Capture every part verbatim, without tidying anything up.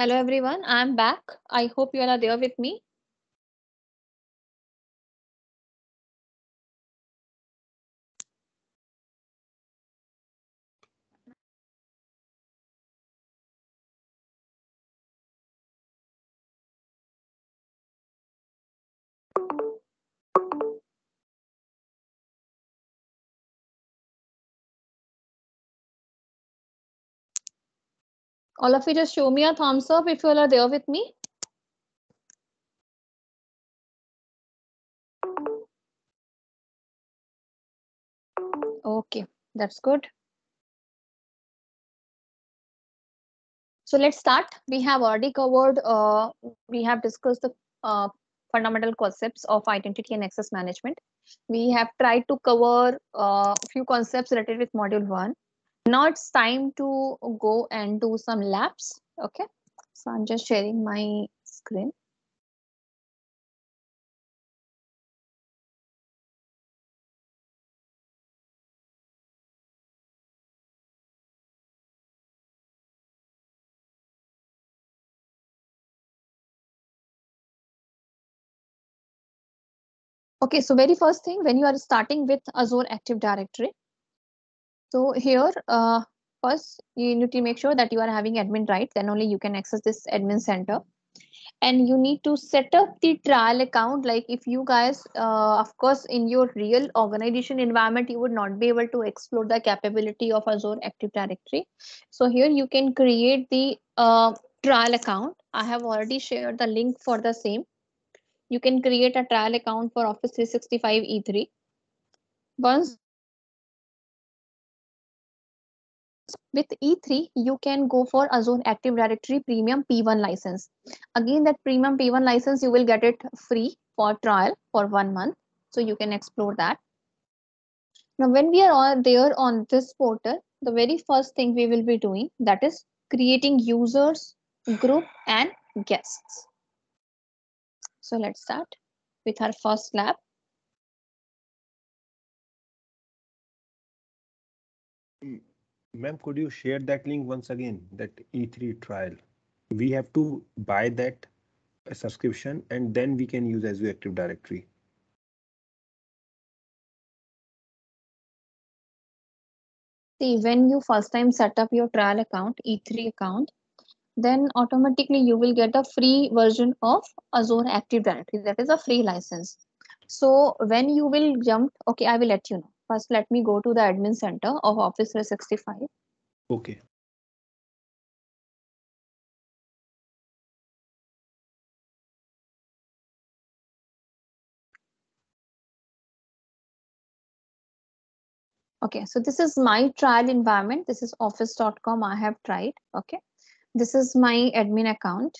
Hello everyone, I'm back. I hope you all are there with me. All of you just show me a thumbs up if you all are there with me. Okay, that's good. So let's start. We have already covered, uh, we have discussed the uh, fundamental concepts of identity and access management. We have tried to cover a uh, few concepts related with module one. Now it's time to go and do some labs. Okay, so I'm just sharing my screen. Okay, so very first thing, when you are starting with Azure Active Directory, so here, uh, first, you need to make sure that you are having admin rights, then only you can access this admin center. And you need to set up the trial account. Like if you guys, uh, of course, in your real organization environment, you would not be able to explore the capability of Azure Active Directory. So here you can create the uh, trial account. I have already shared the link for the same. You can create a trial account for Office three sixty-five E three. Once with E three, you can go for Azure Active Directory Premium P one license. Again, that Premium P one license, you will get it free for trial for one month. So you can explore that. Now, when we are all there on this portal, the very first thing we will be doing, that is creating users, group and guests. So let's start with our first lab. Ma'am, could you share that link once again, that E three trial? We have to buy that subscription and then we can use Azure Active Directory. See, when you first time set up your trial account, E three account, then automatically you will get a free version of Azure Active Directory. That is a free license. So when you will jump, okay, I will let you know. First, let me go to the admin center of Office three sixty-five. Okay. Okay, so this is my trial environment. This is office dot com. I have tried. Okay. This is my admin account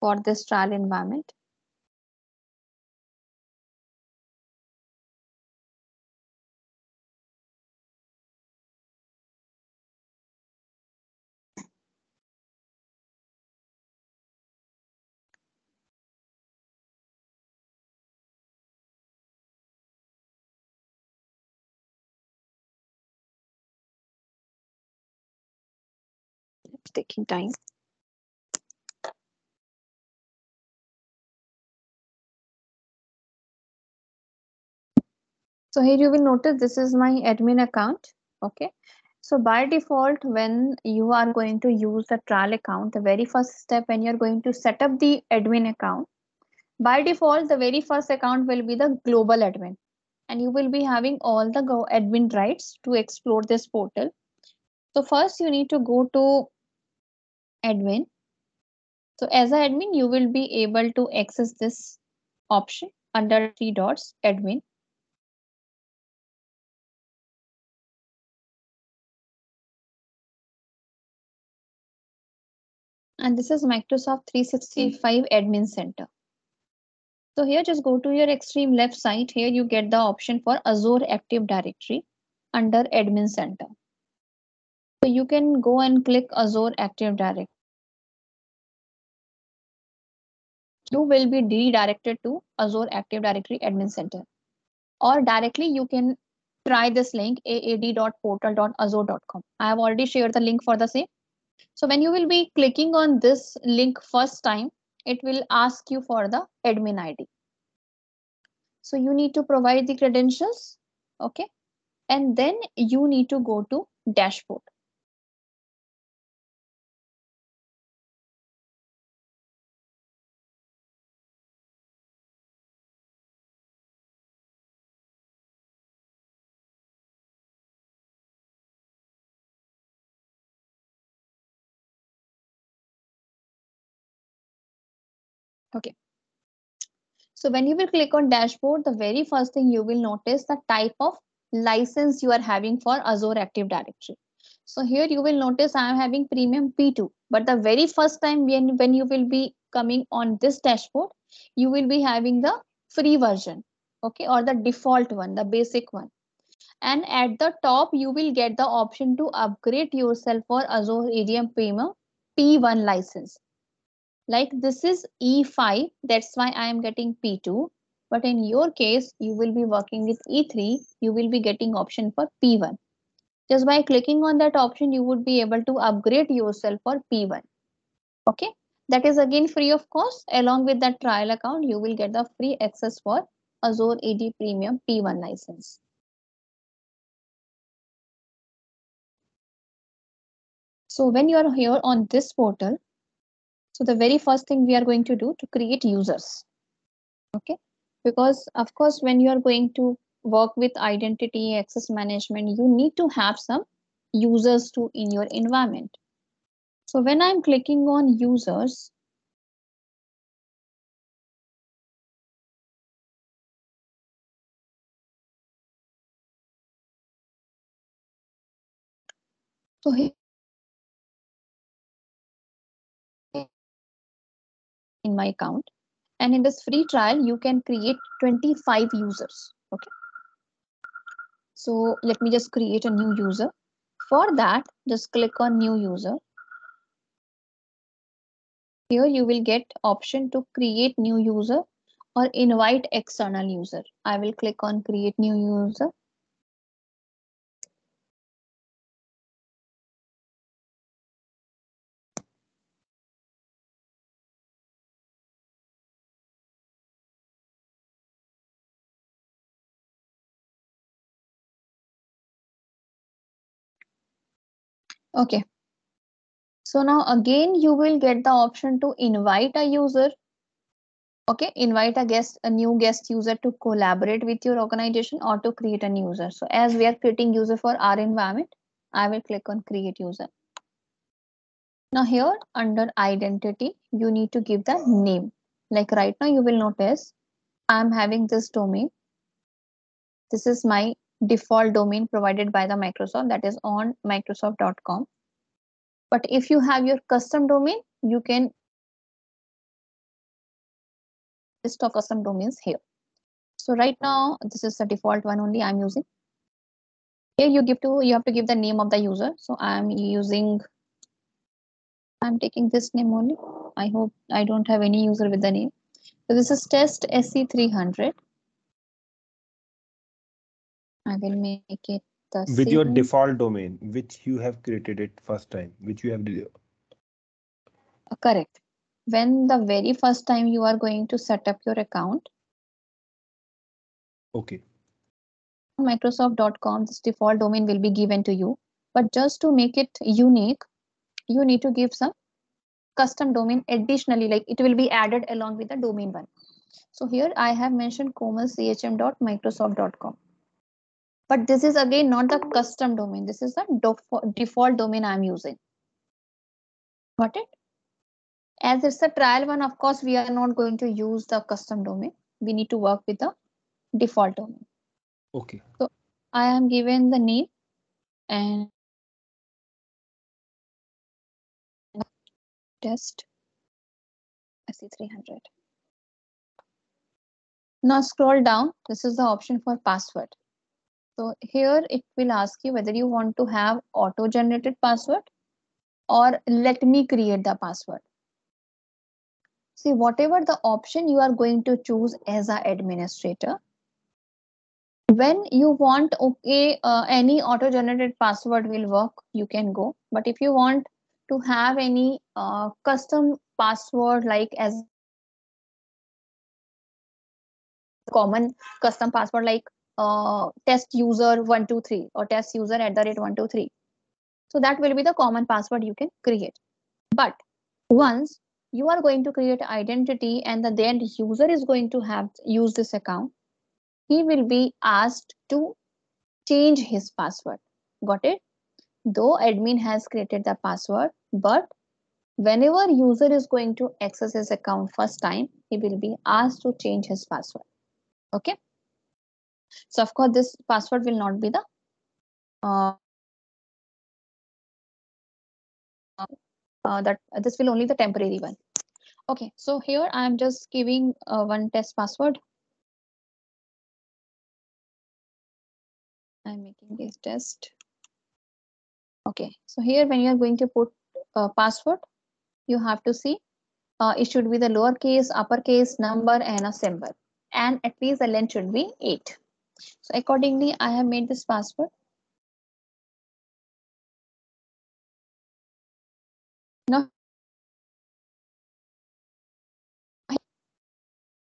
for this trial environment. Taking time. So here you will notice this is my admin account. Okay, so by default, when you are going to use the trial account, the very first step when you're going to set up the admin account, by default, the very first account will be the global admin and you will be having all the go admin rights to explore this portal. So first you need to go to admin. So as an admin, you will be able to access this option under three dots admin. And this is Microsoft three sixty-five Admin Center. So here just go to your extreme left side. Here you get the option for Azure Active Directory under Admin Center. So you can go and click Azure Active Directory. You will be redirected to Azure Active Directory Admin Center, or directly you can try this link aad dot portal dot azure dot com. I have already shared the link for the same. So when you will be clicking on this link first time, it will ask you for the admin I D. So you need to provide the credentials, okay? And then you need to go to dashboard. Okay. So when you will click on dashboard, the very first thing you will notice the type of license you are having for Azure Active Directory. So here you will notice I am having premium P two, but the very first time when, when you will be coming on this dashboard, you will be having the free version, okay, or the default one, the basic one. And at the top, you will get the option to upgrade yourself for Azure A D M Premium P one license. Like this is E five, that's why I am getting P two. But in your case, you will be working with E three, you will be getting option for P one. Just by clicking on that option, you would be able to upgrade yourself for P one. Okay, that is again free of cost. Along with that trial account, you will get the free access for Azure A D Premium P one license. So when you are here on this portal, so the very first thing we are going to do to create users. Okay, because of course, when you are going to work with identity access management, you need to have some users too in your environment. So when I'm clicking on users, so here in my account, and in this free trial you can create twenty-five users. Okay, so let me just create a new user. For that, just click on new user. Here you will get option to create new user or invite external user. I will click on create new user. Okay, so now again you will get the option to invite a user. Okay, invite a guest, a new guest user to collaborate with your organization or to create a new user. So as we are creating user for our environment, I will click on create user. Now here under identity, you need to give the name. Like right now you will notice I'm having this domain. This is my default domain provided by the Microsoft, that is on Microsoft dot com. But if you have your custom domain, you can list of custom domains here. So right now, this is the default one only I'm using. Here you give to, you have to give the name of the user. So I'm using, I'm taking this name only. I hope I don't have any user with the name. So this is test S C three hundred. I will make it the with same. Your default domain, which you have created it first time, which you have did. Correct. When the very first time you are going to set up your account. Okay. Microsoft dot com, this default domain will be given to you, but just to make it unique, you need to give some custom domain additionally, like it will be added along with the domain one. So here I have mentioned komal c h m dot microsoft dot com. But this is again not the custom domain. This is the default domain I'm using. Got it? As it's a trial one, of course, we are not going to use the custom domain. We need to work with the default domain. Okay. So I am given the name and test S C three hundred. Now scroll down. This is the option for password. So here it will ask you whether you want to have auto-generated password or let me create the password. See, whatever the option you are going to choose as an administrator, when you want okay, uh, any auto-generated password will work, you can go. But if you want to have any uh, custom password, like as common custom password like uh, test user one two three or test user at the rate one two three. So that will be the common password you can create. But once you are going to create identity and the end user is going to have use this account, he will be asked to change his password. Got it? Though admin has created the password, but whenever user is going to access his account first time, he will be asked to change his password. Okay. So of course, this password will not be the uh, uh, that uh, this will only the temporary one. Okay. So here I am just giving uh, one test password. I'm making this test. Okay, so here when you are going to put a password, you have to see uh, it should be the lowercase, uppercase, number and a symbol, and at least the length should be eight. So accordingly, I have made this password. Now,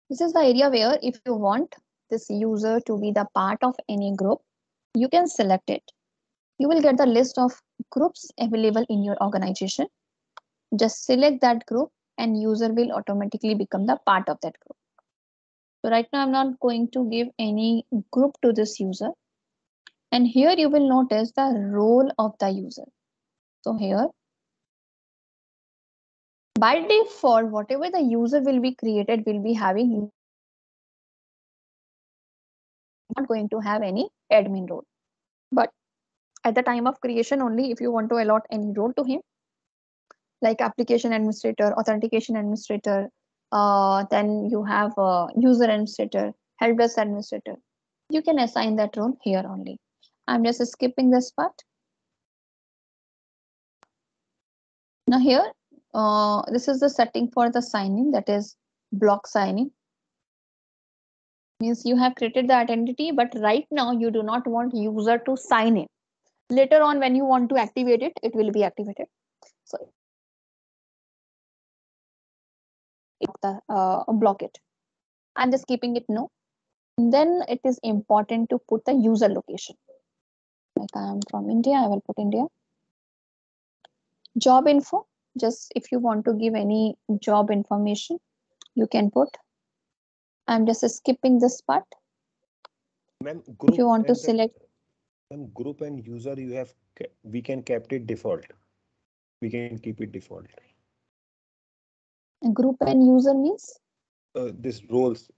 this is the area where if you want this user to be the part of any group, you can select it. You will get the list of groups available in your organization. Just select that group and user will automatically become the part of that group. So right now I'm not going to give any group to this user. And here you will notice the role of the user. So here, by default, whatever the user will be created will be having, not going to have any admin role. But at the time of creation only, if you want to allot any role to him, like application administrator, authentication administrator, uh, then you have uh, user administrator, helpdesk administrator, you can assign that role here only. I'm just skipping this part. Now here, uh, this is the setting for the sign-in, that is block sign-in. Means you have created the identity, but right now you do not want user to sign in. Later on, when you want to activate it, it will be activated. So uh, block it. I'm just keeping it no. Then it is important to put the user location. Like I am from India, I will put India. Job info, just if you want to give any job information, you can put. I'm just skipping this part. Ma'am, if you want to select ma'am, group and user, you have we can kept it default. We can keep it default. And group and user means uh, this roles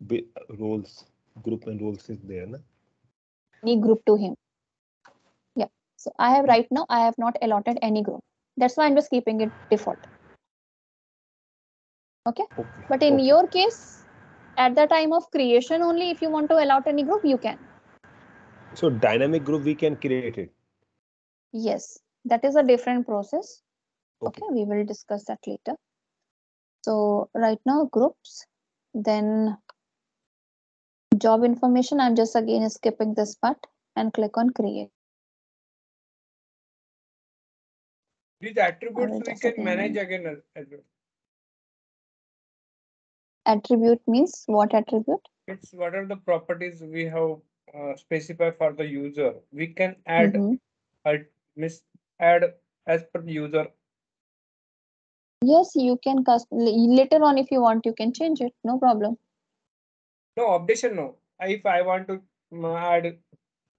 roles group and roles is there, na? Any group to him. Yeah. So I have right now I have not allotted any group. That's why I'm just keeping it default. Okay. okay. But in okay. your case, at the time of creation only, if you want to allot any group, you can. So dynamic group, we can create it. Yes, that is a different process. Okay, okay, we will discuss that later. So right now groups, then job information. I'm just again skipping this part and click on create. These attributes we can manage again. Attribute means what attribute? It's what are the properties we have uh, specified for the user. We can add, mm-hmm. uh, mis add as per the user. Yes, you can custom later on if you want. You can change it, no problem. No updation, no. If I want to add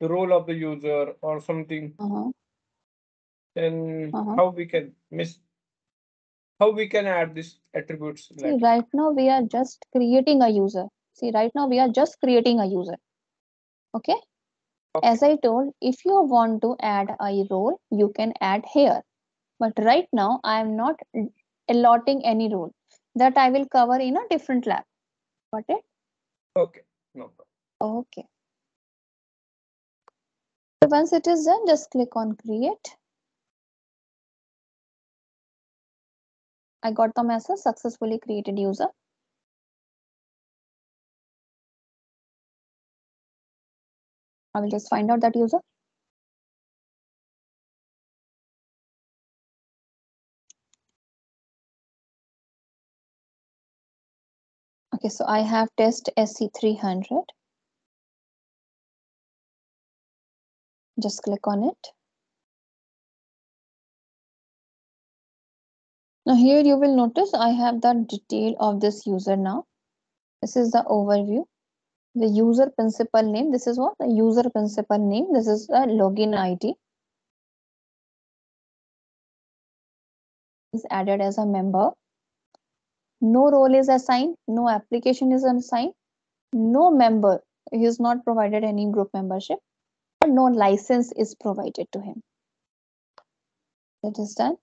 the role of the user or something, uh-huh. then uh-huh. how we can miss. How we can add these attributes? See, right now we are just creating a user. See, right now we are just creating a user. Okay? okay. As I told, if you want to add a role, you can add here. But right now I am not allotting any role. That I will cover in a different lab. Got it? Okay. No problem. Okay. So once it is done, just click on create. I got the message successfully created user. I will just find out that user. Okay, so I have test S C three hundred. Just click on it. Now here you will notice I have the detail of this user now. This is the overview. The user principal name, this is what? The user principal name, this is the login I D. Is added as a member. No role is assigned, no application is assigned, no member, he is not provided any group membership, and no license is provided to him. It is done.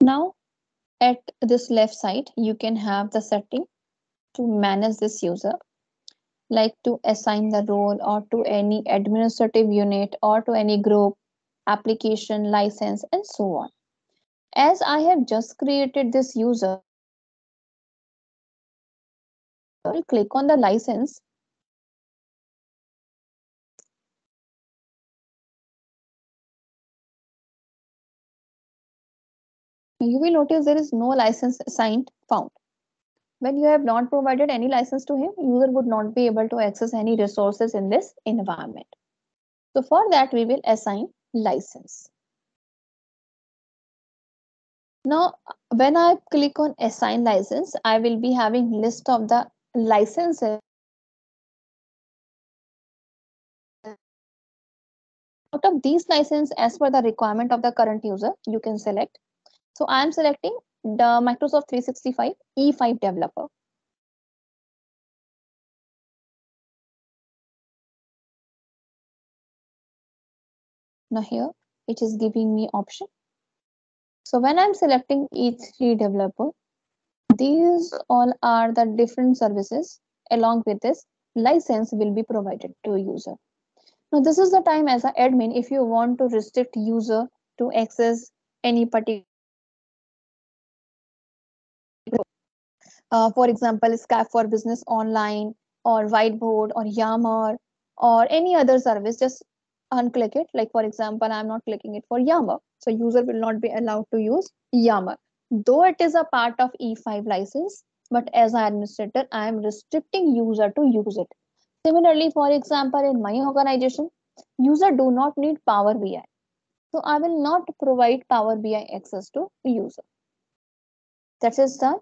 Now, at this left side, you can have the setting to manage this user, like to assign the role or to any administrative unit or to any group, application, license, and so on. As I have just created this user, I will click on the license. You will notice there is no license assigned found. When you have not provided any license to him, user would not be able to access any resources in this environment. So for that, we will assign license. Now, when I click on assign license, I will be having list of the licenses out of these license as per the requirement of the current user. You can select. So I am selecting the Microsoft three sixty-five E five developer. Now here it is giving me option. So when I'm selecting E three developer, these all are the different services along with this license will be provided to a user. Now this is the time as an admin, if you want to restrict user to access any particular, uh, for example, Skype for Business Online or Whiteboard or Yammer or any other service, just unclick it. Like for example, I'm not clicking it for Yammer. So user will not be allowed to use Yammer, though it is a part of E five license, but as an administrator, I am restricting user to use it. Similarly, for example, in my organization, user do not need Power B I. So I will not provide Power B I access to user. That is done.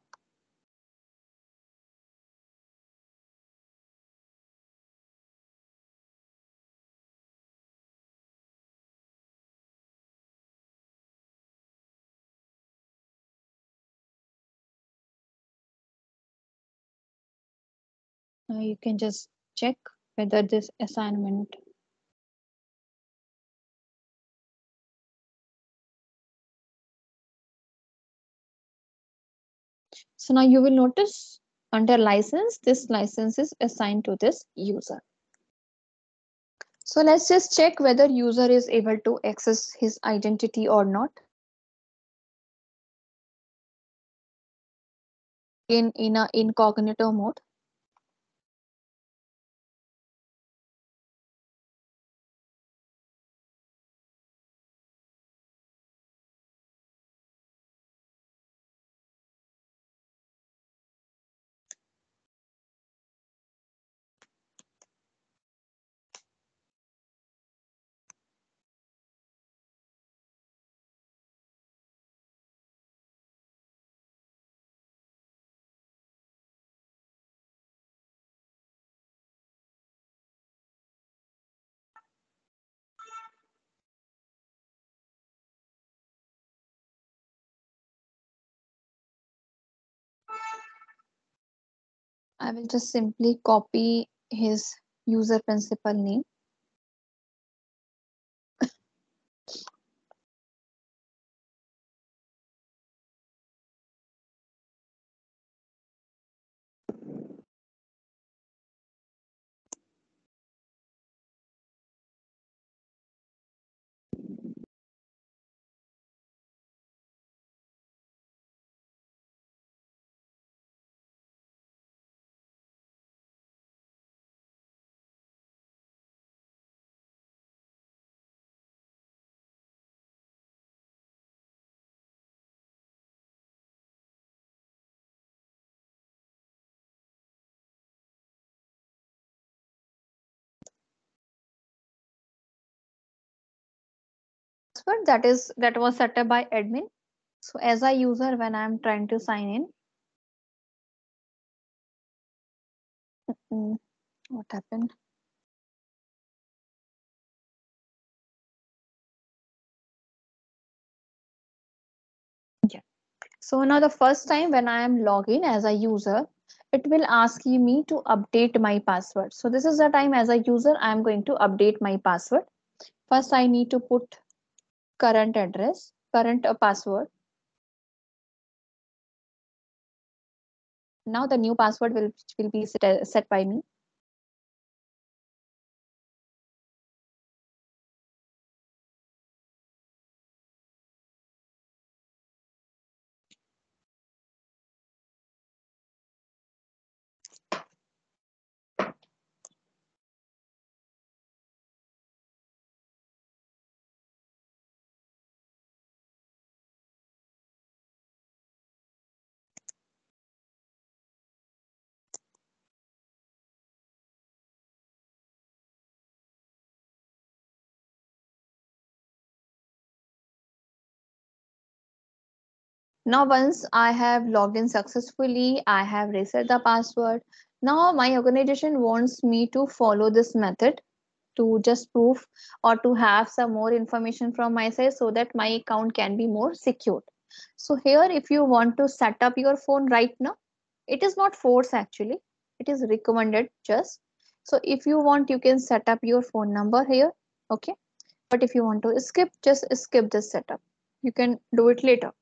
Now you can just check whether this assignment. So now you will notice under license, this license is assigned to this user. So let's just check whether user is able to access his identity or not. In, in a incognito mode. I will just simply copy his user principal name. password that is that was set up by admin. So as a user, when I'm trying to sign in, mm-mm, what happened? Yeah. So now the first time when I am logging as a user, it will ask me to update my password. So this is the time as a user, I'm going to update my password. First, I need to put current address, current password. Now the new password will, will be set, set by me. Now, once I have logged in successfully, I have reset the password. Now, my organization wants me to follow this method to just prove or to have some more information from my side so that my account can be more secured. So here, if you want to set up your phone right now, it is not forced actually. It is recommended just. So if you want, you can set up your phone number here. Okay. But if you want to skip, just skip this setup. You can do it later.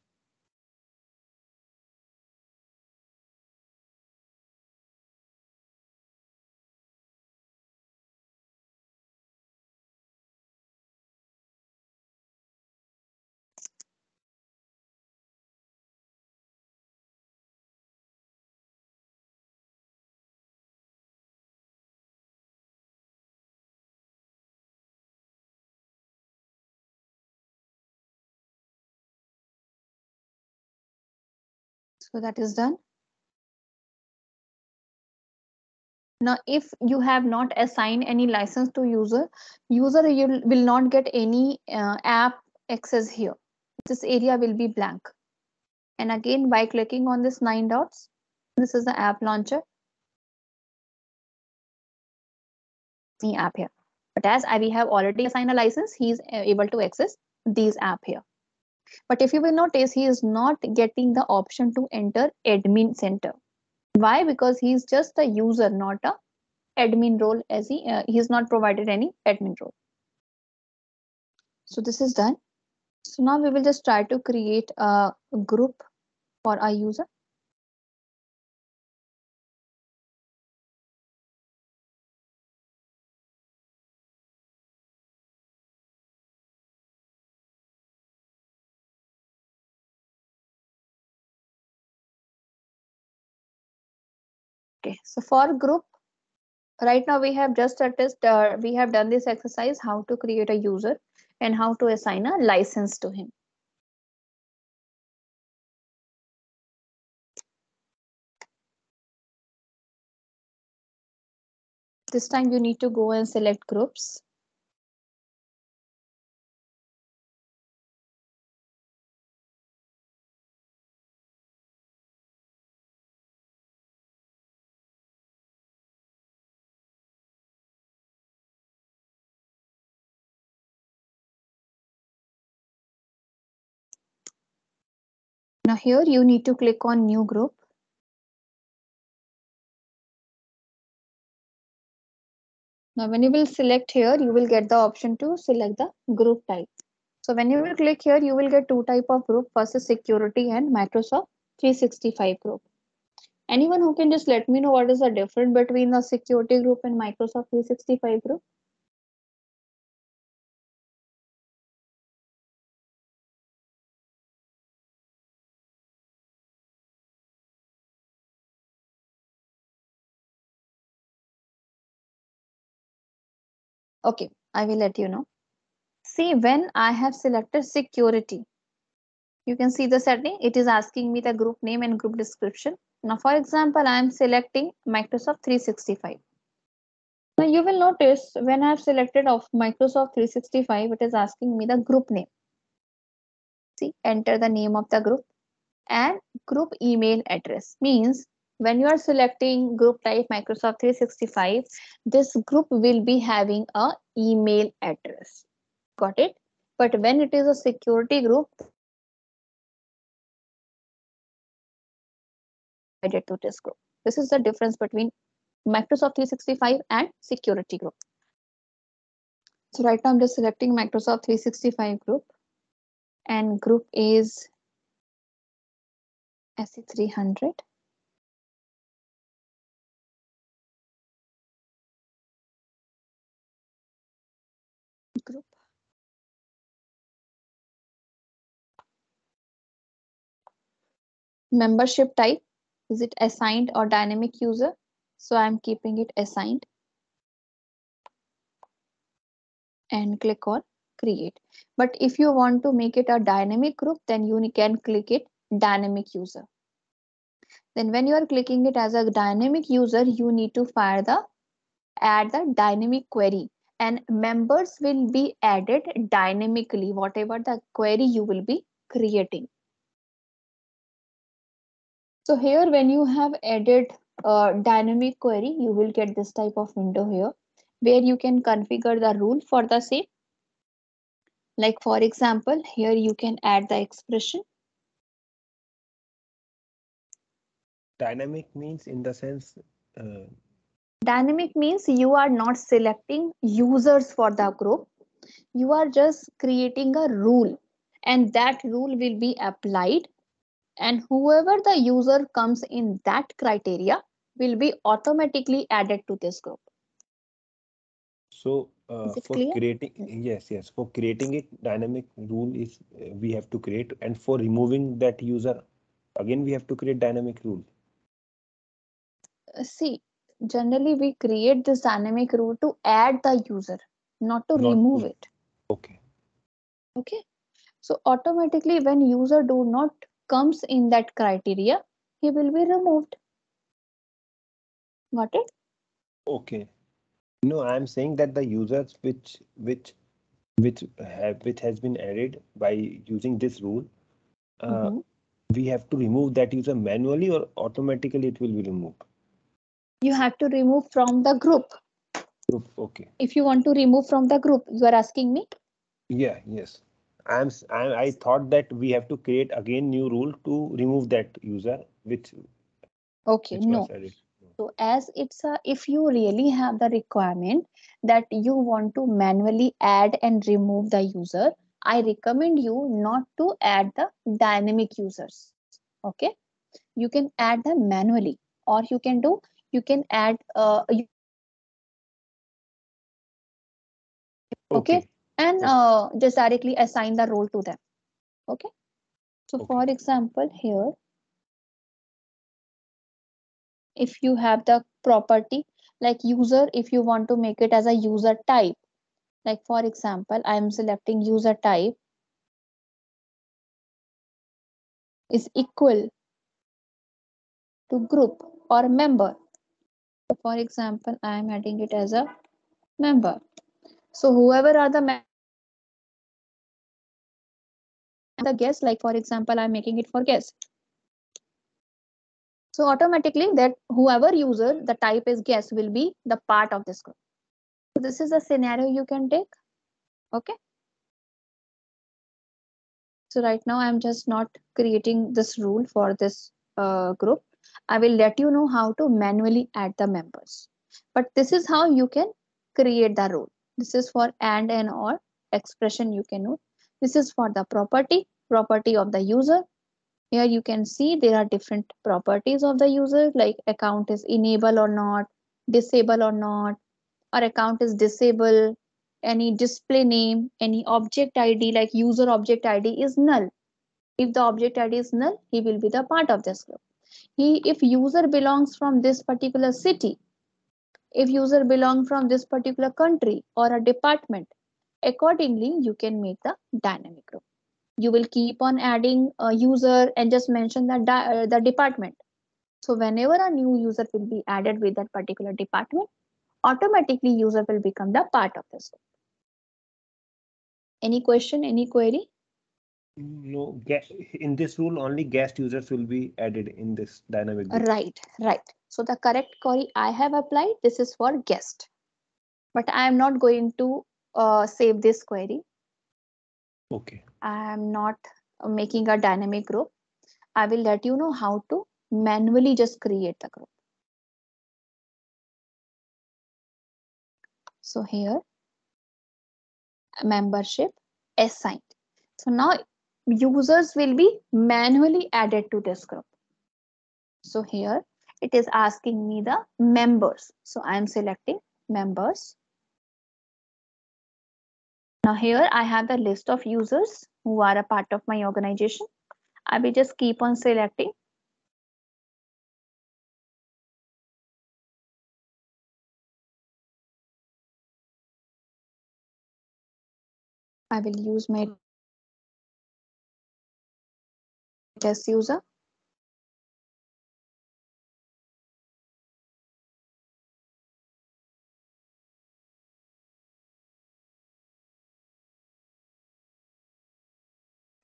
So that is done. Now, if you have not assigned any license to user, user you will not get any uh, app access here. This area will be blank. And again, by clicking on this nine dots, this is the app launcher. The app here. But as we have already assigned a license, he is able to access these app here. But if you will notice, he is not getting the option to enter admin center. Why? Because he is just a user, not a admin role, as he uh, he is not provided any admin role. So this is done. So now we will just try to create a group for our user. Okay, so for group, right now we have just at least, uh, we have done this exercise, how to create a user and how to assign a license to him. This time you need to go and select groups. Now here you need to click on new group. Now when you will select here, you will get the option to select the group type. So when you will click here, you will get two type of group. First is security and Microsoft three sixty-five group. Anyone who can just let me know what is the difference between the security group and Microsoft three sixty-five group? Okay, I will let you know. See, when I have selected security, you can see the setting. It is asking me the group name and group description. Now, for example, I am selecting Microsoft three sixty-five. Now, you will notice when I have selected of Microsoft three sixty-five, it is asking me the group name. See, enter the name of the group and group email address. Means when you are selecting group type Microsoft three sixty-five, this group will be having a email address. Got it? But when it is a security group, added to this group. This is the difference between Microsoft three sixty-five and security group. So right now I'm just selecting Microsoft three sixty-five group, and group is S C three hundred. Group. Membership type, is it assigned or dynamic user? So I'm keeping it assigned. And click on create. But if you want to make it a dynamic group, then you can click it dynamic user. Then when you are clicking it as a dynamic user, you need to fire the add the dynamic query, and members will be added dynamically, whatever the query you will be creating. So here when you have added a dynamic query, you will get this type of window here, where you can configure the rule for the same. Like for example, here you can add the expression. Dynamic means in the sense. Uh... Dynamic means you are not selecting users for the group. You are just creating a rule, and that rule will be applied. And whoever the user comes in that criteria will be automatically added to this group. So uh, for clear? creating, yes, yes, for creating it, dynamic rule is uh, we have to create, and for removing that user, again, we have to create dynamic rule. See, generally we create this dynamic rule to add the user, not to not remove to. it. OK. OK, so automatically when user do not comes in that criteria, he will be removed. Got it? OK. No, I'm saying that the users which which which have which has been added by using this rule, uh, mm-hmm. we have to remove that user manually, or automatically it will be removed. You have to remove from the group. Group, okay. If you want to remove from the group, you are asking me. Yeah. Yes. I'm. I, I thought that we have to create again new rule to remove that user which. Okay. Which no. So as it's a, if you really have the requirement that you want to manually add and remove the user, I recommend you not to add the dynamic users. OK, you can add them manually, or you can do you can add. Uh, you, okay. OK, and uh, just directly assign the role to them. OK, so okay. for example, here. If you have the property like user, if you want to make it as a user type, like for example, I am selecting user type is equal to group or member. So for example, I am adding it as a member. So whoever are the members, the guest, like for example, I'm making it for guest. So automatically that whoever user the type is guest will be the part of this group. So this is a scenario you can take. OK. So right now I'm just not creating this rule for this uh, group. I will let you know how to manually add the members. But this is how you can create the rule. This is for and and or expression you can do. This is for the property, property of the user. Here you can see there are different properties of the user, like account is enable or not, disable or not, or account is disable, any display name, any object I D, like user object I D is null. If the object I D is null, he will be the part of this group. He, if user belongs from this particular city, if user belongs from this particular country or a department, accordingly, you can make the dynamic group. You will keep on adding a user and just mention the, uh, the department. So whenever a new user will be added with that particular department, automatically user will become the part of this group. Any question, any query? no, in this rule only guest users will be added in this dynamic group. Right, right. So the correct query I have applied, this is for guest. But I am not going to uh, save this query. OK, I am not making a dynamic group. I will let you know how to manually just create the group. So here, membership assigned. So now users will be manually added to this group. So here it is asking me the members. So I am selecting members. Now here I have the list of users who are a part of my organization. I will just keep on selecting. I will use my test user.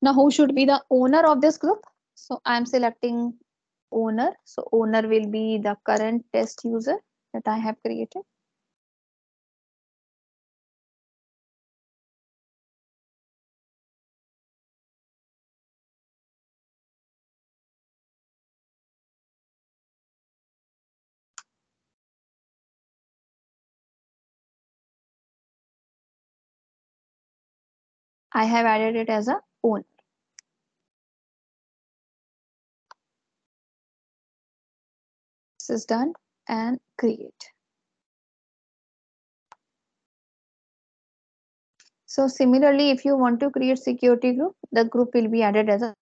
Now, who should be the owner of this group? So I'm selecting owner. So owner will be the current test user that I have created. I have added it as a owner. This is done and create. So similarly, if you want to create security group, the group will be added as a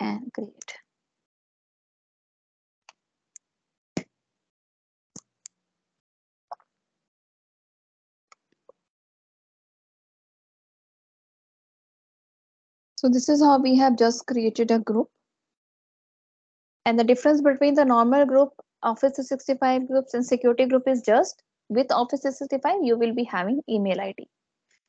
and create. So this is how we have just created a group. And the difference between the normal group, Office three sixty-five groups and security group is just with Office three sixty-five, you will be having email I D.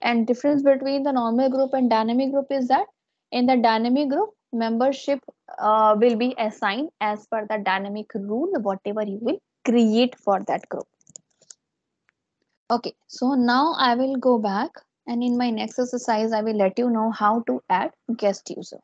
And difference between the normal group and dynamic group is that in the dynamic group, membership uh, will be assigned as per the dynamic rule, whatever you will create for that group. OK, so now I will go back. And in my next exercise, I will let you know how to add guest user.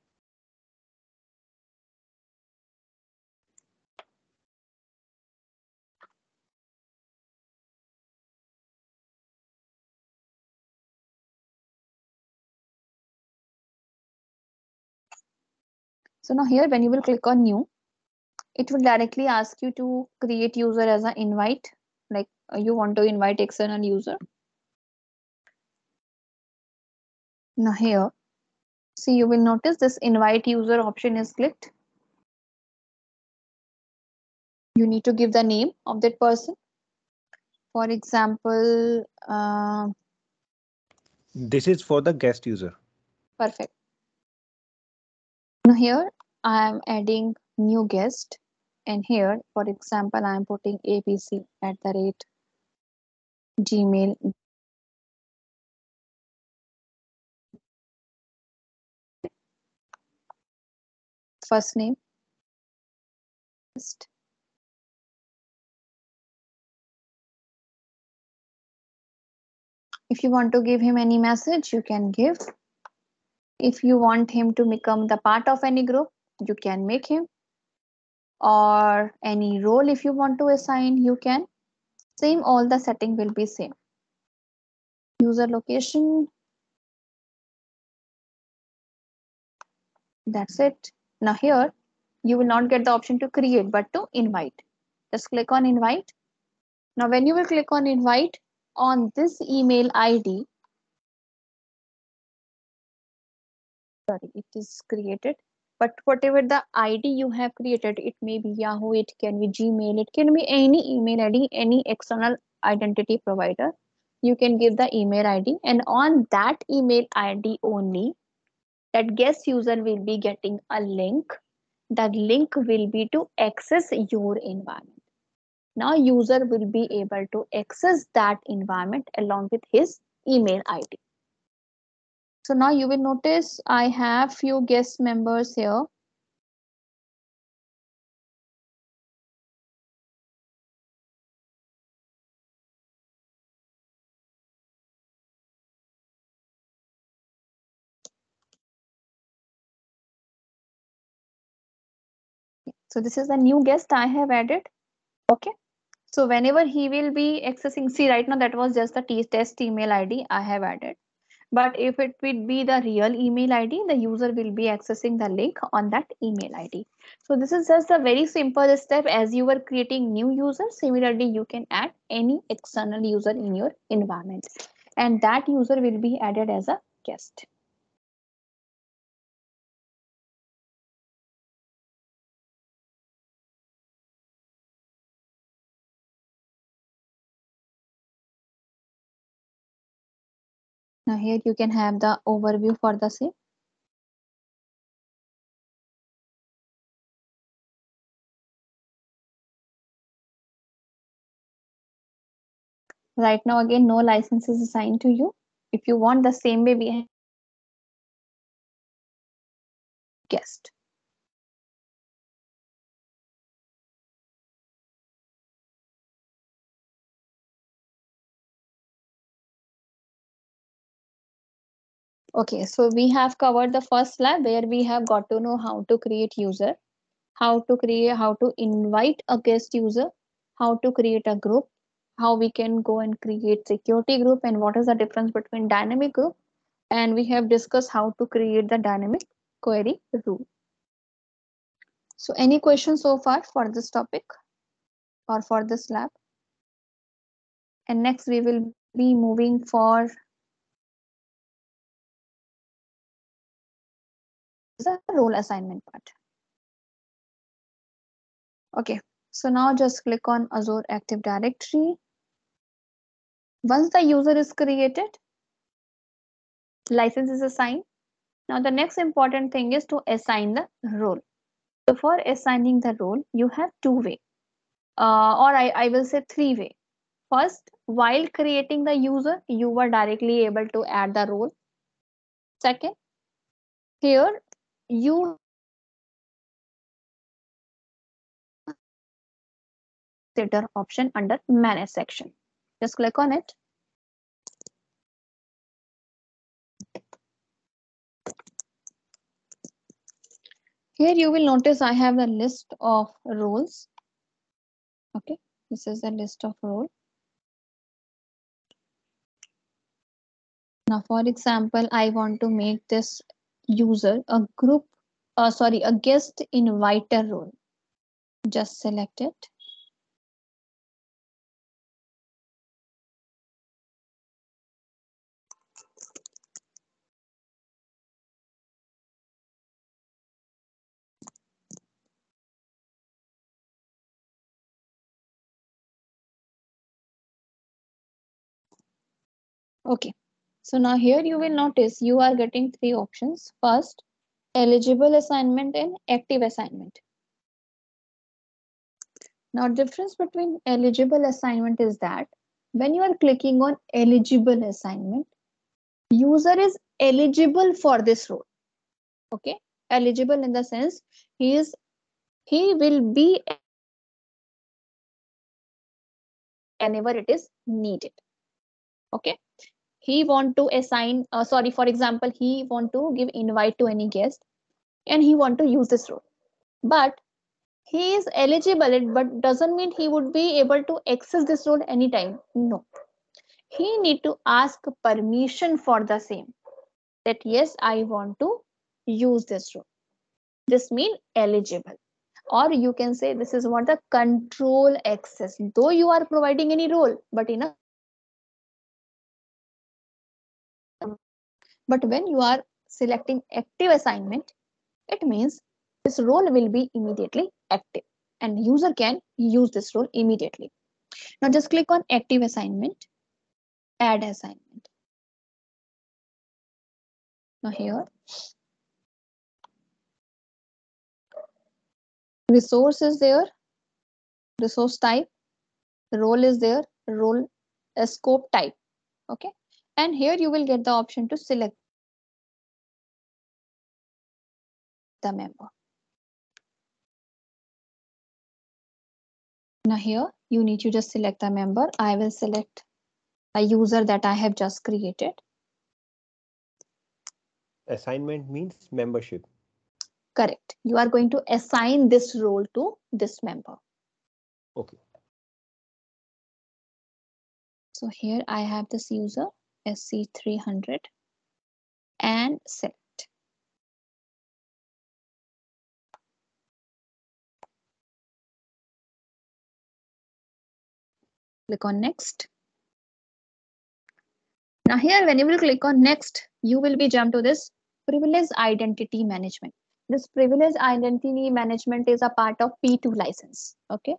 So now here, when you will click on new, it will directly ask you to create user as an invite, like you want to invite external user. Now here, so you will notice this invite user option is clicked. You need to give the name of that person. For example, uh, this is for the guest user. Perfect. Now here I am adding new guest, and here, for example, I am putting abc at the rate gmail. First name. If you want to give him any message, you can give. If you want him to become the part of any group, you can make him. Or any role if you want to assign, you can. Same, all the setting will be same. User location. That's it. Now here, you will not get the option to create, but to invite. Just click on invite. Now when you will click on invite on this email I D, sorry, it is created, but whatever the I D you have created, it may be Yahoo, it can be Gmail, it can be any email I D, any external identity provider. You can give the email I D, and on that email I D only, that guest user will be getting a link. That link will be to access your environment. Now user will be able to access that environment along with his email I D. So now you will notice I have few guest members here. So this is the new guest I have added. Okay. So whenever he will be accessing, see right now that was just the test email I D I have added. But if it would be the real email I D, the user will be accessing the link on that email I D. So this is just a very simple step. As you were creating new users, similarly, you can add any external user in your environment. And that user will be added as a guest. Now here you can have the overview for the same. Right now, again, no license is assigned to you. If you want the same way, we have guest. Okay, so we have covered the first slide where we have got to know how to create user, how to create, how to invite a guest user, how to create a group, how we can go and create security group, and what is the difference between dynamic group. And we have discussed how to create the dynamic query rule. So any questions so far for this topic or for this lab? And next we will be moving for the role assignment part. Okay, so now just click on Azure Active Directory. Once the user is created, license is assigned. Now the next important thing is to assign the role. So for assigning the role, you have two way, uh, or I, I will say three way. First, while creating the user, you were directly able to add the role. Second, here you consider option under manage section. Just click on it. Here you will notice I have the list of roles. Okay, this is the list of roles. Now, for example, I want to make this user a group, uh, sorry, a guest inviter role. Just select it. Okay. So now here you will notice you are getting three options. First, eligible assignment and active assignment. Now difference between eligible assignment is that when you are clicking on eligible assignment, user is eligible for this role. Okay, eligible in the sense he is, he will be whenever it is needed. Okay. He want to assign, uh, sorry, for example, he want to give invite to any guest and he want to use this role. But he is eligible, but doesn't mean he would be able to access this role anytime. No, he need to ask permission for the same, that yes, I want to use this role. This means eligible, or you can say this is what the control access, though you are providing any role, but in a But when you are selecting active assignment, it means this role will be immediately active and user can use this role immediately. Now just click on active assignment, add assignment. Now here, resource is there, resource type, role is there, role, uh, scope type. Okay. And here you will get the option to select the member. Now here you need to just select the member. I will select a user that I have just created. Assignment means membership. Correct. You are going to assign this role to this member. Okay. So here I have this user S C three hundred and select. Click on next. Now here when you will click on next, you will be jumped to this privilege identity management. This privilege identity management is a part of P two license. Okay,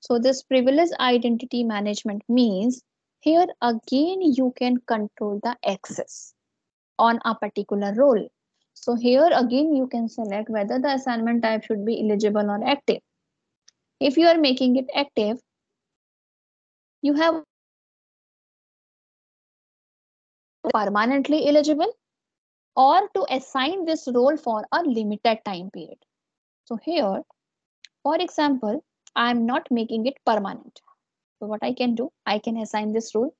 so this privilege identity management means here again you can control the access on a particular role. So here again you can select whether the assignment type should be eligible or active. If you are making it active, you have permanently eligible or to assign this role for a limited time period. So here, for example, I'm not making it permanent. So what I can do, I can assign this role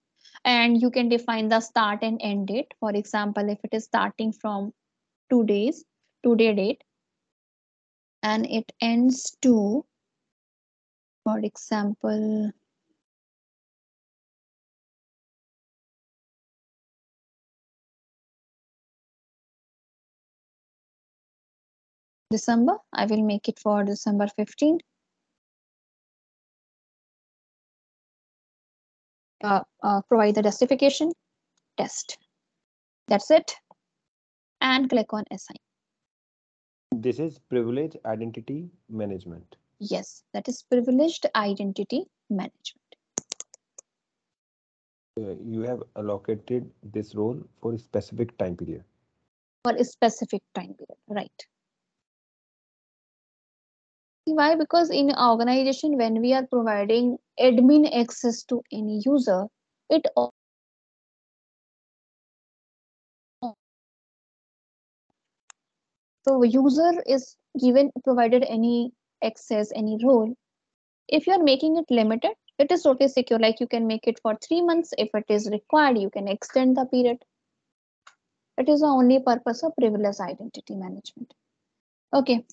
and you can define the start and end date. For example, if it is starting from two days, today date, and it ends to, for example, December, I will make it for December fifteenth. Uh, uh, provide the justification, test. That's it. And click on assign. This is privileged identity management. Yes, that is privileged identity management. Uh, you have allocated this role for a specific time period. For a specific time period, right. Why? Because in organization, when we are providing admin access to any user, it so user is given provided any access, any role. If you are making it limited, it is totally secure. Like you can make it for three months. If it is required, you can extend the period. It is the only purpose of privileged identity management. Okay.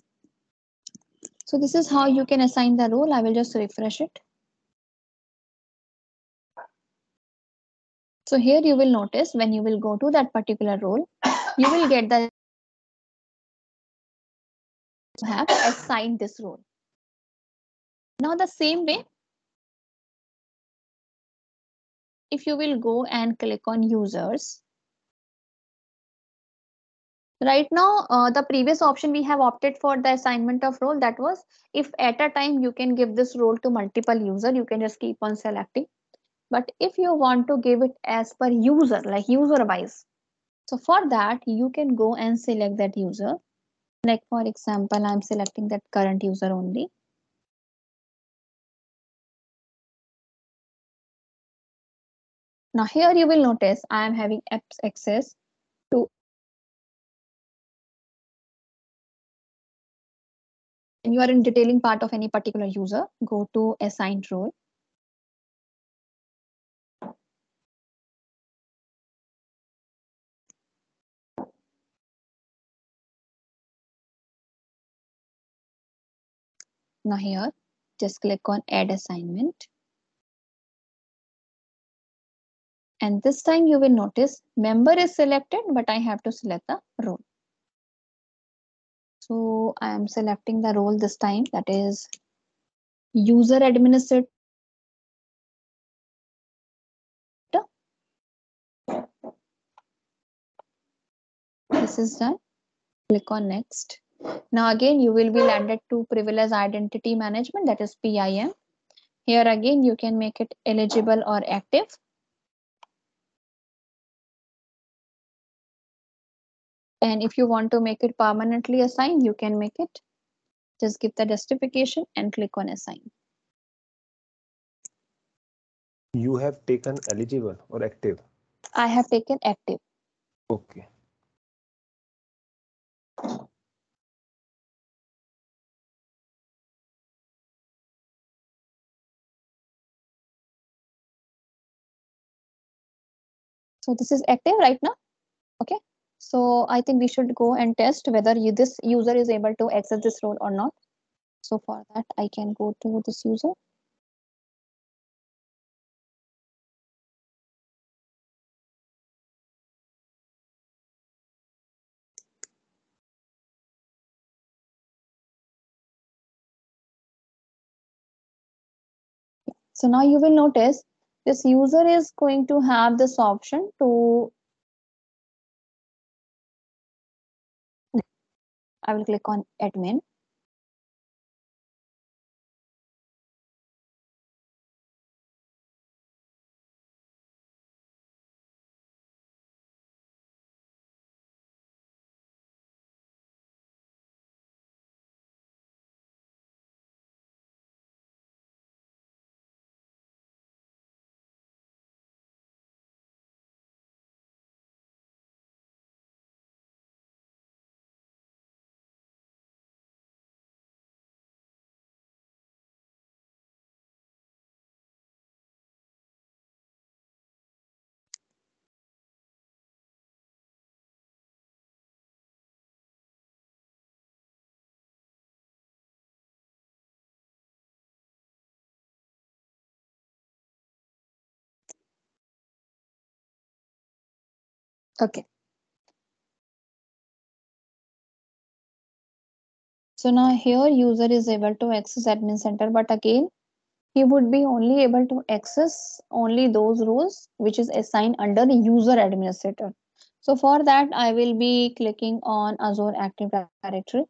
So this is how you can assign the role. I will just refresh it. So here you will notice when you will go to that particular role, you will get the you have assigned this role. Now the same way, if you will go and click on users. Right now, uh, the previous option we have opted for the assignment of role. That was if at a time you can give this role to multiple user, you can just keep on selecting. But if you want to give it as per user, like user wise. So for that, you can go and select that user. Like, for example, I'm selecting that current user only. Now here you will notice I am having access to. And you are in detailing part of any particular user, go to assigned role. Now here, just click on add assignment. And this time you will notice member is selected, but I have to select the role. So I am selecting the role this time, that is user administrator. This is done. Click on next. Now again, you will be landed to privileged identity management, that is P I M. Here again, you can make it eligible or active. And if you want to make it permanently assigned, you can make it. Just give the justification and click on assign. You have taken eligible or active? I have taken active. Okay. So this is active right now. OK, so I think we should go and test whether you, this user is able to access this role or not. So for that, I can go to this user. So now you will notice this user is going to have this option to. I will click on admin. OK. So now here user is able to access admin center, but again, he would be only able to access only those roles which is assigned under the user administrator. So for that, I will be clicking on Azure Active Directory.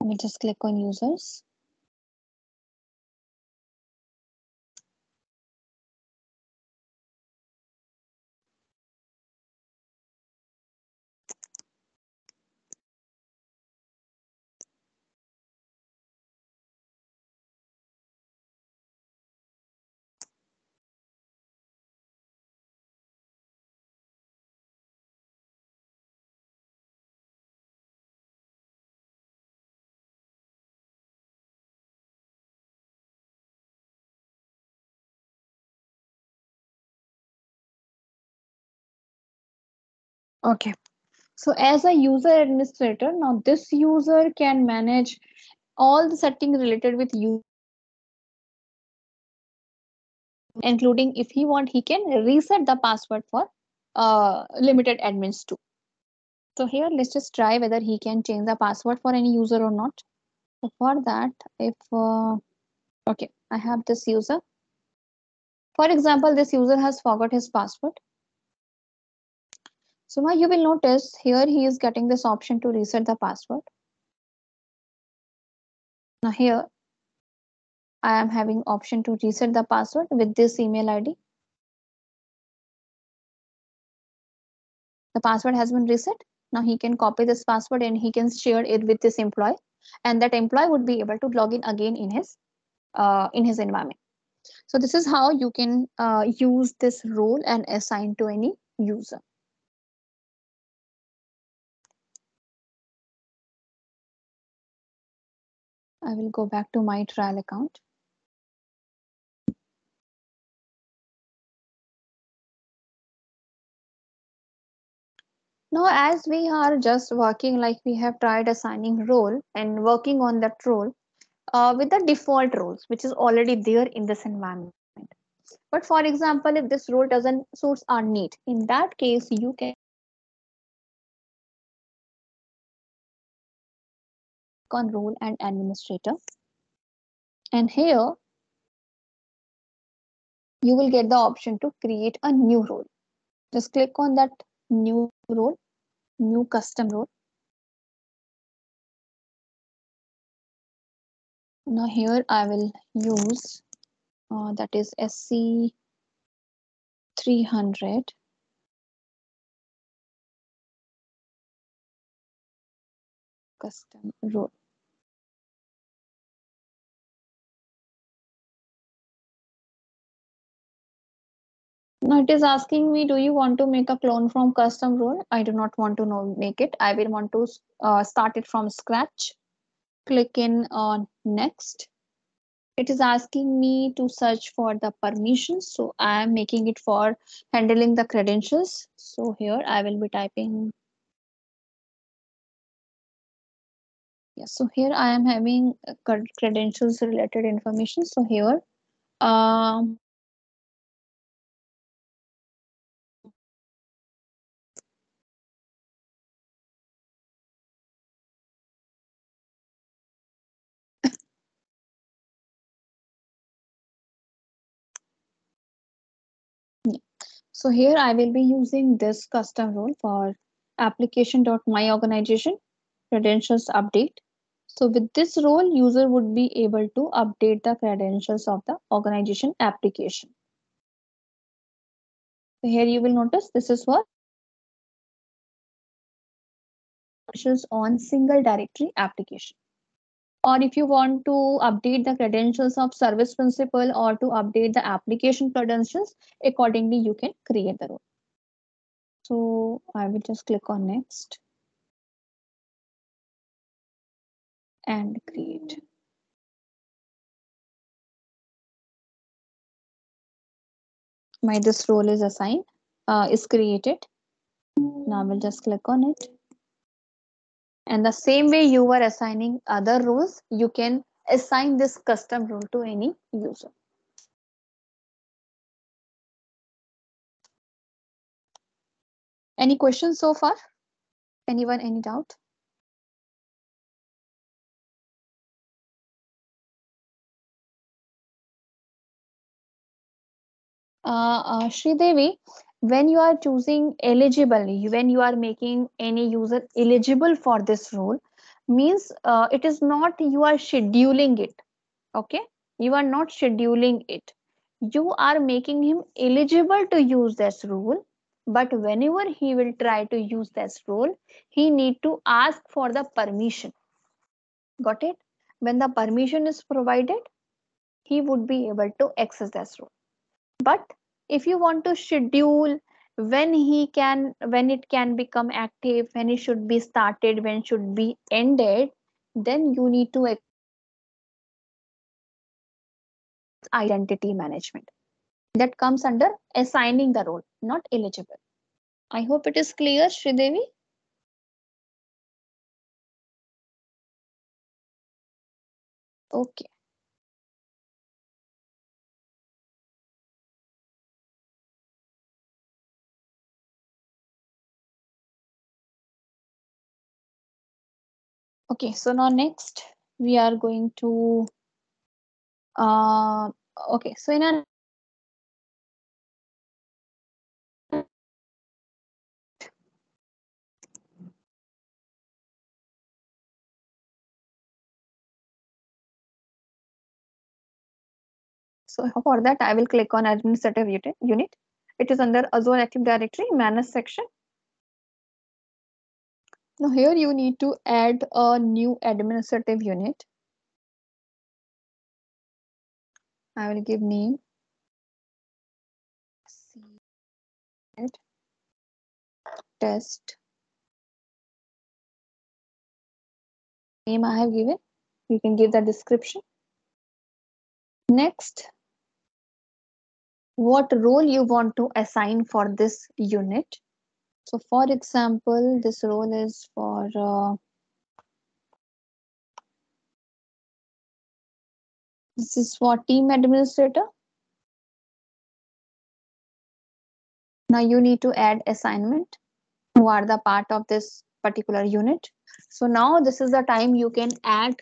Let me just click on users. OK, so as a user administrator, now this user can manage all the settings related with you, including if he want, he can reset the password for uh, limited admins too. So here, let's just try whether he can change the password for any user or not. So for that, if uh, OK, I have this user. For example, this user has forgot his password. So now you will notice here he is getting this option to reset the password. Now here I am having option to reset the password with this email I D. The password has been reset. Now he can copy this password and he can share it with this employee, and that employee would be able to log in again in his uh, in his environment. So this is how you can uh, use this role and assign to any user. I will go back to my trial account. Now, as we are just working like we have tried assigning role and working on that role uh, with the default roles, which is already there in this environment. But for example, if this role doesn't suits our need, in that case, you can click on role and administrator. And here, you will get the option to create a new role. Just click on that new role, new custom role. Now here I will use uh, that is S C three hundred. Custom role. Now it is asking me, do you want to make a clone from custom role? I do not want to know, make it. I will want to uh, start it from scratch. Click in on next. It is asking me to search for the permissions. So I am making it for handling the credentials. So here I will be typing. Yeah, so here I am having credentials related information. So here. Um, So here I will be using this custom role for application.myorganization credentials update. So with this role, user would be able to update the credentials of the organization application. So here you will notice this is what credentials on single directory application. Or if you want to update the credentials of service principal or to update the application credentials, accordingly, you can create the role. So I will just click on next. And create. My this role is assigned, uh, is created. Now I will just click on it. And the same way you were assigning other roles, you can assign this custom role to any user. Any questions so far? Anyone, any doubt? Uh, uh, Sridevi, when you are choosing eligible, when you are making any user eligible for this role, means uh, it is not you are scheduling it. Okay, you are not scheduling it. You are making him eligible to use this role, but whenever he will try to use this role, he need to ask for the permission. Got it? When the permission is provided, he would be able to access this role. But if you want to schedule when he can, when it can become active, when it should be started, when it should be ended, then you need to identity management. That comes under assigning the role, not eligible. I hope it is clear, Sridevi. Okay. Okay, so now next we are going to, uh, okay, so in a so for that I will click on administrative unit. It is under Azure Active Directory, manage section. Now here you need to add a new administrative unit. I will give name. Test. Name I have given. You can give the description. Next, what role you want to assign for this unit? So for example, this role is for uh, this is for team administrator. Now you need to add assignment who are the part of this particular unit. So now this is the time you can add.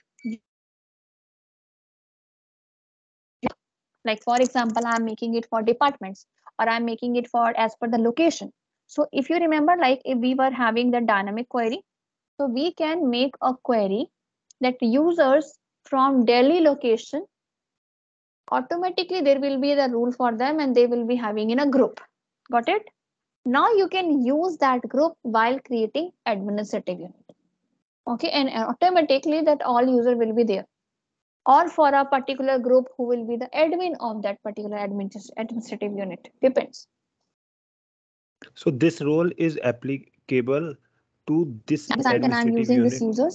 Like, for example, I'm making it for departments, or I'm making it for as per the location. So if you remember, like if we were having the dynamic query, so we can make a query that users from Delhi location, automatically there will be the rule for them and they will be having in a group. Got it? Now you can use that group while creating administrative unit. Okay, and automatically that all user will be there. Or for a particular group who will be the admin of that particular administrative unit, depends. So this role is applicable to this administrative unit.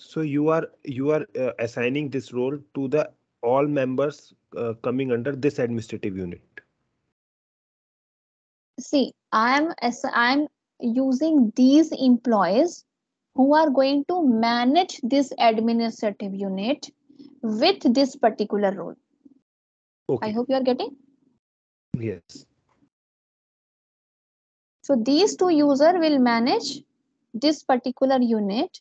So you are you are uh, assigning this role to the all members uh, coming under this administrative unit. See, I am as I am using these employees who are going to manage this administrative unit with this particular role. Okay. I hope you are getting. Yes. So these two users will manage this particular unit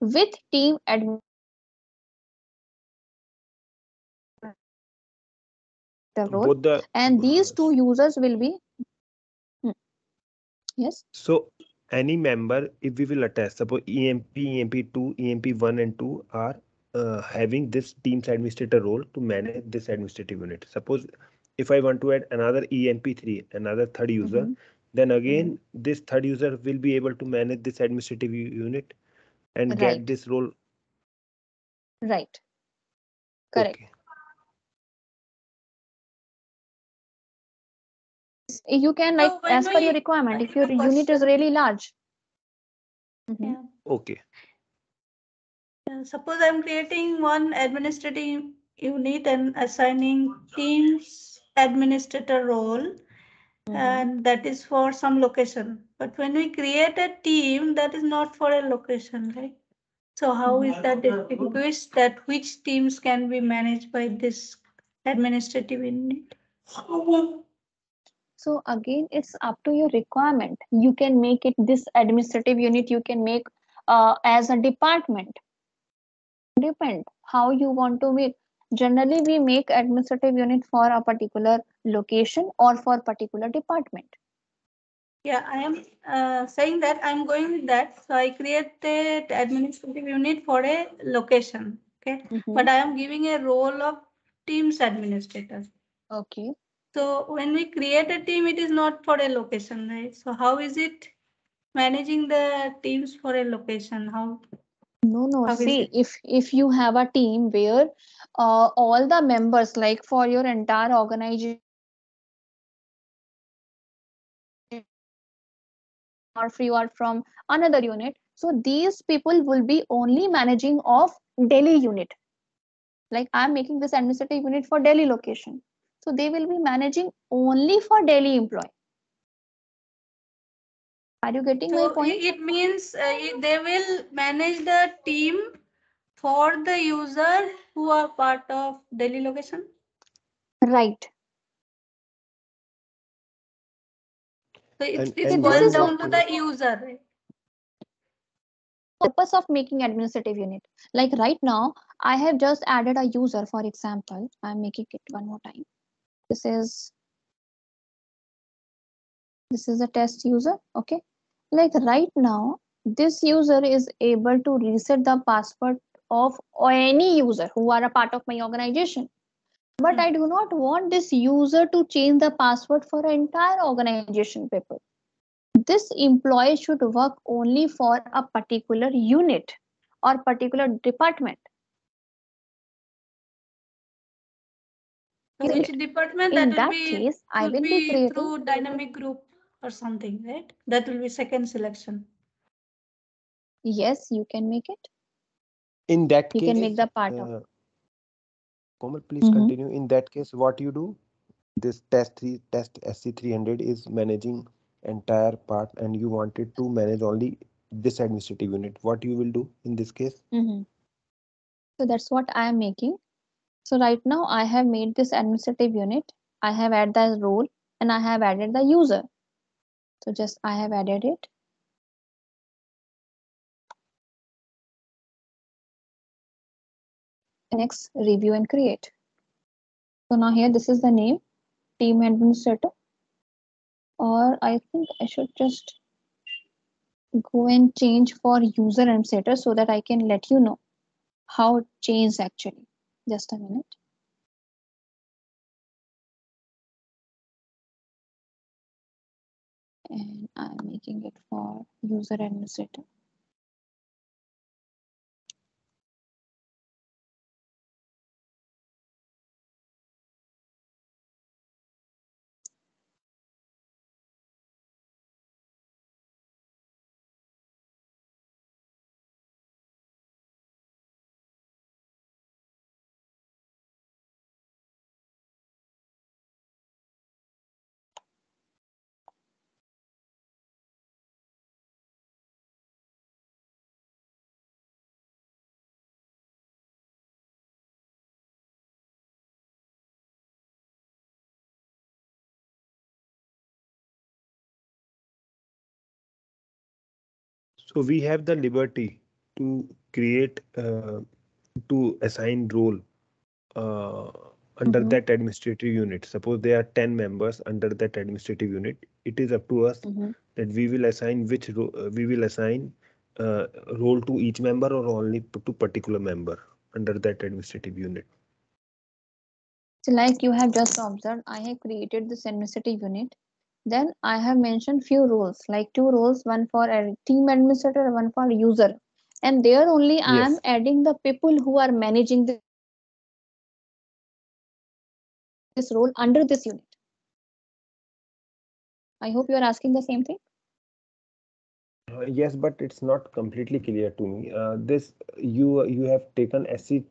with team admin. The role the, and these two users will be. Hmm. Yes. So any member, if we will attest, suppose E M P, E M P two, E M P one and two are uh, having this team's administrator role to manage this administrative unit. Suppose if I want to add another E M P three, another third user, mm-hmm. then again mm-hmm. this third user will be able to manage this administrative unit and right. get this role. Right. Correct. Okay. You can like so as per you, your requirement if your unit is really large. Mm-hmm. Yeah. Okay. Uh, suppose I'm creating one administrative unit and assigning team's administrator role, mm-hmm. and that is for some location. But when we create a team, that is not for a location, right? So how is that distinguished that which teams can be managed by this administrative unit? So again, it's up to your requirement. You can make it this administrative unit. You can make uh, as a department. Depend how you want to make. Generally, we make administrative unit for a particular location or for a particular department. Yeah, I am uh, saying that I'm going with that. So I created administrative unit for a location. Okay, mm-hmm. but I am giving a role of Teams administrator. Okay. So when we create a team, it is not for a location, right? So how is it managing the teams for a location? How? No, no. How see, if if you have a team where uh, all the members, like for your entire organization, or if you are from another unit, so these people will be only managing of Delhi unit. Like I'm making this administrative unit for Delhi location. So they will be managing only for Delhi employee. Are you getting so my point? It means uh, they will manage the team for the user who are part of Delhi location. Right. So it's, and, it's and boils down to the user. Right? Purpose of making administrative unit. Like right now, I have just added a user. For example, I'm making it one more time. This is this is a test user. OK, like right now, this user is able to reset the password of any user who are a part of my organization. But I do not want this user to change the password for an entire organization people. This employee should work only for a particular unit or particular department. Which department that in will that be, case, will I will be, be through dynamic group or something, right? That will be second selection. Yes, you can make it. In that you case, you can make the part uh, of. Komal, please mm-hmm. continue. In that case, what you do? This test three test S C three hundred is managing entire part, and you wanted to manage only this administrative unit. What you will do in this case? Mm-hmm. So that's what I am making. So right now I have made this administrative unit I have added the role and I have added the user. So just I have added it. Next, review and create. So now here this is the name, team administrator. Or I think I should just go and change for user administrator so that I can let you know how it changed actually. Just a minute. And I'm making it for user administrator. So we have the liberty to create, uh, to assign role uh, under mm-hmm. that administrative unit. Suppose there are ten members under that administrative unit. It is up to us mm-hmm. that we will assign which ro we will assign uh, role to each member or only to particular member under that administrative unit. So like you have just observed, I have created this administrative unit. Then I have mentioned few roles, like two roles, one for a team administrator, one for user. And there only yes. I am adding the people who are managing this, this role under this unit. I hope you are asking the same thing. Uh, yes, but it's not completely clear to me. Uh, this you you have taken S C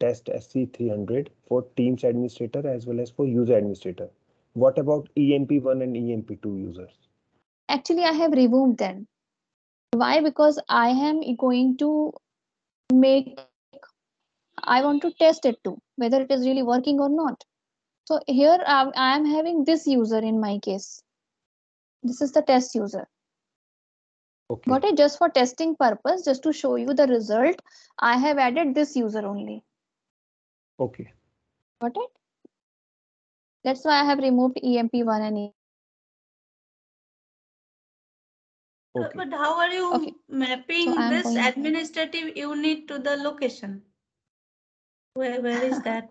test S C three hundred for Teams administrator as well as for user administrator. What about E M P one and E M P two users? Actually, I have removed them. Why? Because I am going to make, I want to test it too, whether it is really working or not. So here I, I am having this user in my case. This is the test user. Okay. Got it? Just for testing purpose, just to show you the result, I have added this user only. Okay. Got it? That's why I have removed E M P one and E M P two. Okay. But how are you okay. mapping so this administrative to... unit to the location? Where, where is that?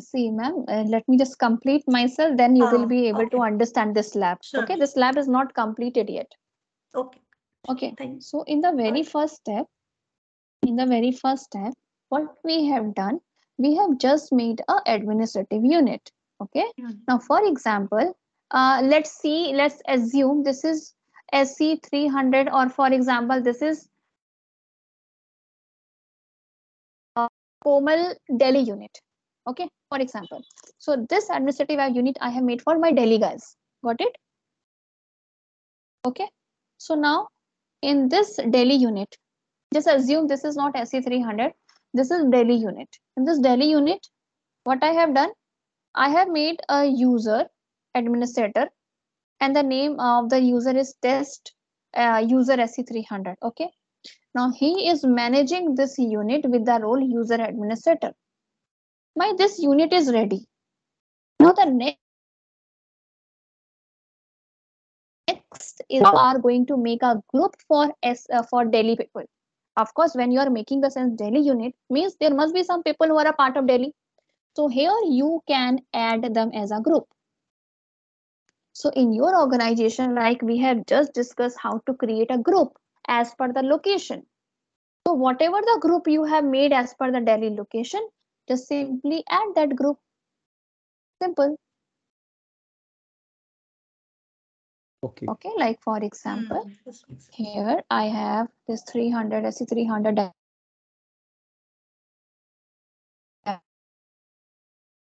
See, ma'am, uh, let me just complete myself, then you ah, will be able okay. to understand this lab. Sure. Okay, this lab is not completed yet. Okay. Okay, thanks. So in the very first step, in the very first step, what we have done, we have just made a administrative unit. Okay. Mm-hmm. Now, for example, uh, let's see, let's assume this is S C three hundred, or for example, this is a Komal Delhi unit. Okay. For example, so this administrative unit I have made for my Delhi guys. Got it? Okay. So now in this Delhi unit, just assume this is not S C three hundred. This is Delhi unit. In this Delhi unit, what I have done, I have made a user administrator, and the name of the user is test uh, user S C three hundred. Okay. Now he is managing this unit with the role user administrator. My this unit is ready. Now the next, next is we are going to make a group for S uh, for Delhi people. Of course, when you are making the sense Delhi unit, means there must be some people who are a part of Delhi. So here you can add them as a group. So in your organization, like we have just discussed how to create a group as per the location. So whatever the group you have made as per the Delhi location, just simply add that group. Simple. Okay. Okay, like for example, here I have this three hundred S C three hundred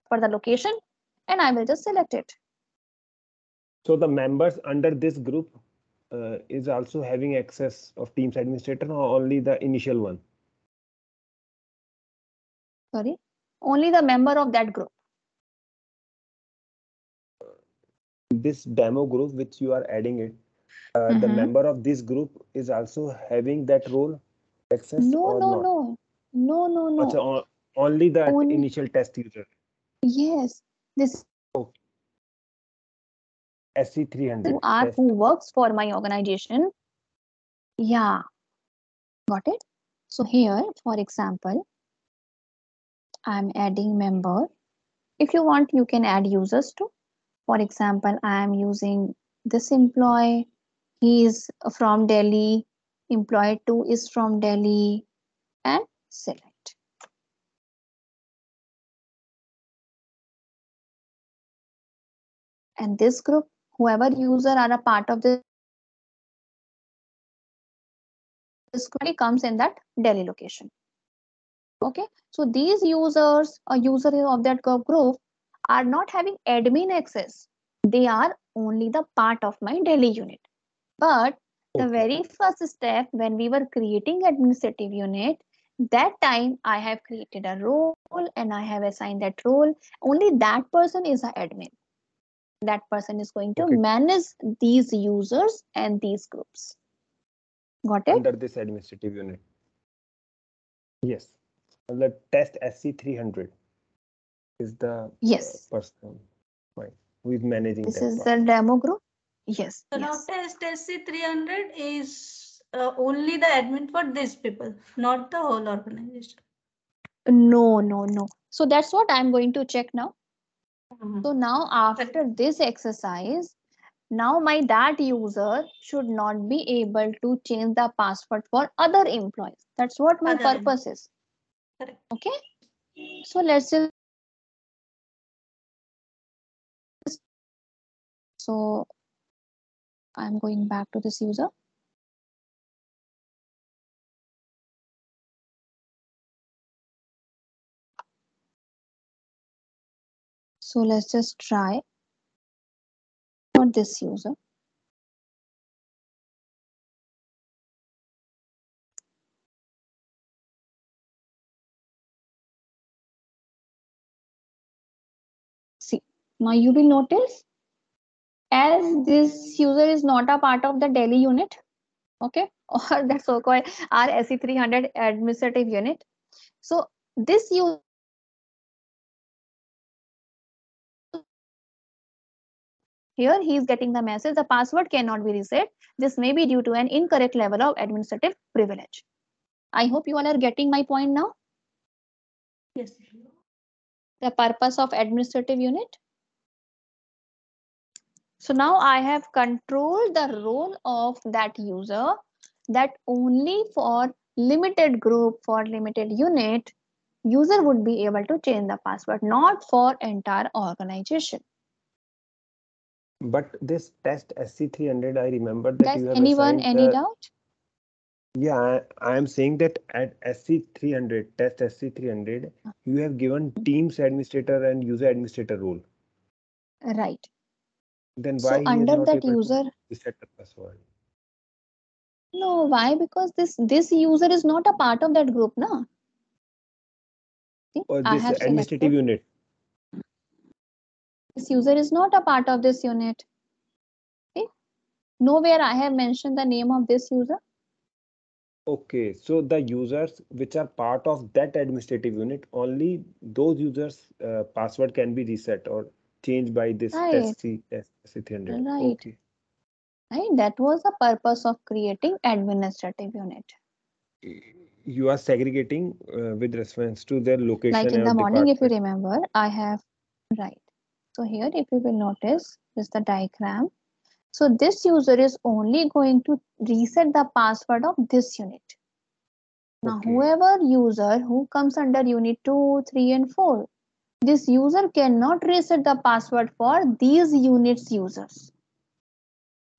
for the location, and I will just select it. So the members under this group uh, is also having access of Teams administrator, or only the initial one? Sorry, only the member of that group. this demo group which you are adding it, uh, mm-hmm. the member of this group is also having that role access? No, or no, not? no, no, no, no. Achha, on, only that only... initial test user. Yes, this. Okay. S C three hundred. Are who works for my organization. Yeah, got it. So here, for example, I'm adding member. If you want, you can add users too. For example, I am using this employee. He is from Delhi. Employee two is from Delhi, and select. And this group, whoever user are a part of this, this query comes in that Delhi location. Okay, so these users or user of that group are not having admin access. They are only the part of my Delhi unit. But the very first step when we were creating administrative unit, that time I have created a role and I have assigned that role. Only that person is an admin. That person is going to okay. manage these users and these groups. Got it? Under this administrative unit. Yes. The test S C three hundred is the yes. uh, person right, who is managing. This is part. The demo group. Yes. So yes. now test S C three hundred is uh, only the admin for these people, not the whole organization. No, no, no. So that's what I'm going to check now. Mm-hmm. So now after this exercise, now my that user should not be able to change the password for other employees. That's what my other purpose is. Correct. Okay, so let's just. So I'm going back to this user. So let's just try for this user. See, now you will notice as this user is not a part of the Delhi unit, okay, or that so-called S C three hundred administrative unit. So this user here, he is getting the message, the password cannot be reset. This may be due to an incorrect level of administrative privilege. I hope you all are getting my point now. Yes. The purpose of administrative unit. So now I have controlled the role of that user that only for limited group, for limited unit, user would be able to change the password, not for entire organization. But this test S C three hundred, I remember that. Does you have anyone any the, doubt? Yeah, I am saying that at S C three hundred, test S C three hundred, you have given Teams administrator and user administrator role. Right. Then why so under that user reset the password? No, why? Because this this user is not a part of that group, na? Or this administrative unit. This user is not a part of this unit. Okay. Nowhere I have mentioned the name of this user. Okay, so the users which are part of that administrative unit, only those users' uh, password can be reset or changed by this right. S C three hundred. Right. Okay. Right. That was the purpose of creating administrative unit. You are segregating uh, with reference to their location. Like in the morning, department. If you remember, I have right. So here, if you will notice, this is the diagram. So this user is only going to reset the password of this unit. Now, okay. whoever user who comes under unit two, three and four, this user cannot reset the password for these units users.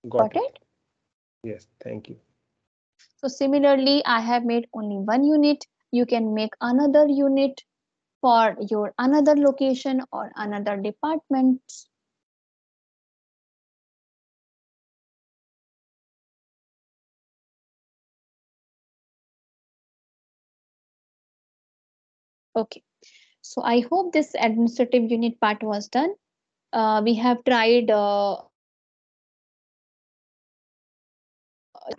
Got, Got it. it? Yes, thank you. So similarly, I have made only one unit. You can make another unit for your another location or another department. Okay, so I hope this administrative unit part was done. Uh, we have tried uh,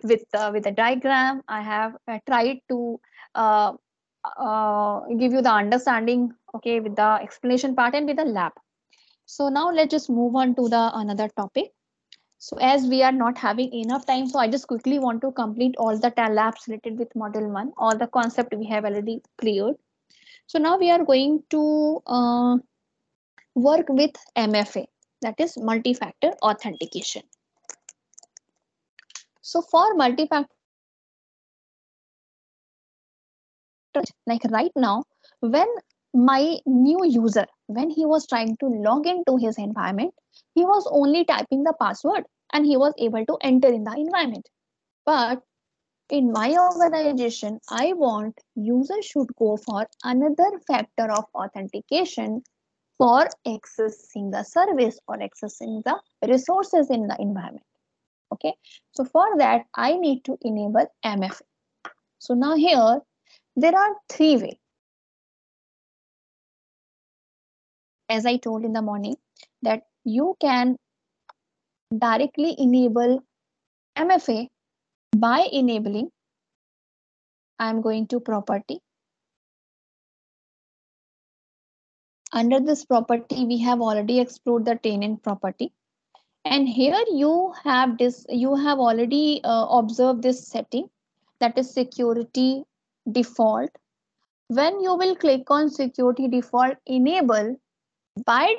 with uh, with a diagram. I have uh, tried to uh, uh, give you the understanding, okay, with the explanation part and with the lab. So now let's just move on to the another topic. So as we are not having enough time, so I just quickly want to complete all the labs related with model one, all the concept we have already cleared. So now we are going to uh, work with M F A, that is multi-factor authentication. So for multi-factor, like right now, when my new user, when he was trying to log into his environment, he was only typing the password and he was able to enter in the environment. But in my organization, I want users should go for another factor of authentication for accessing the service or accessing the resources in the environment. Okay, so for that, I need to enable M F A. So now here, there are three ways. As I told in the morning, that you can directly enable M F A by enabling, I'm going to property. Under this property, we have already explored the tenant property. And here you have this, you have already uh, observed this setting, that is security default. When you will click on security default enable, by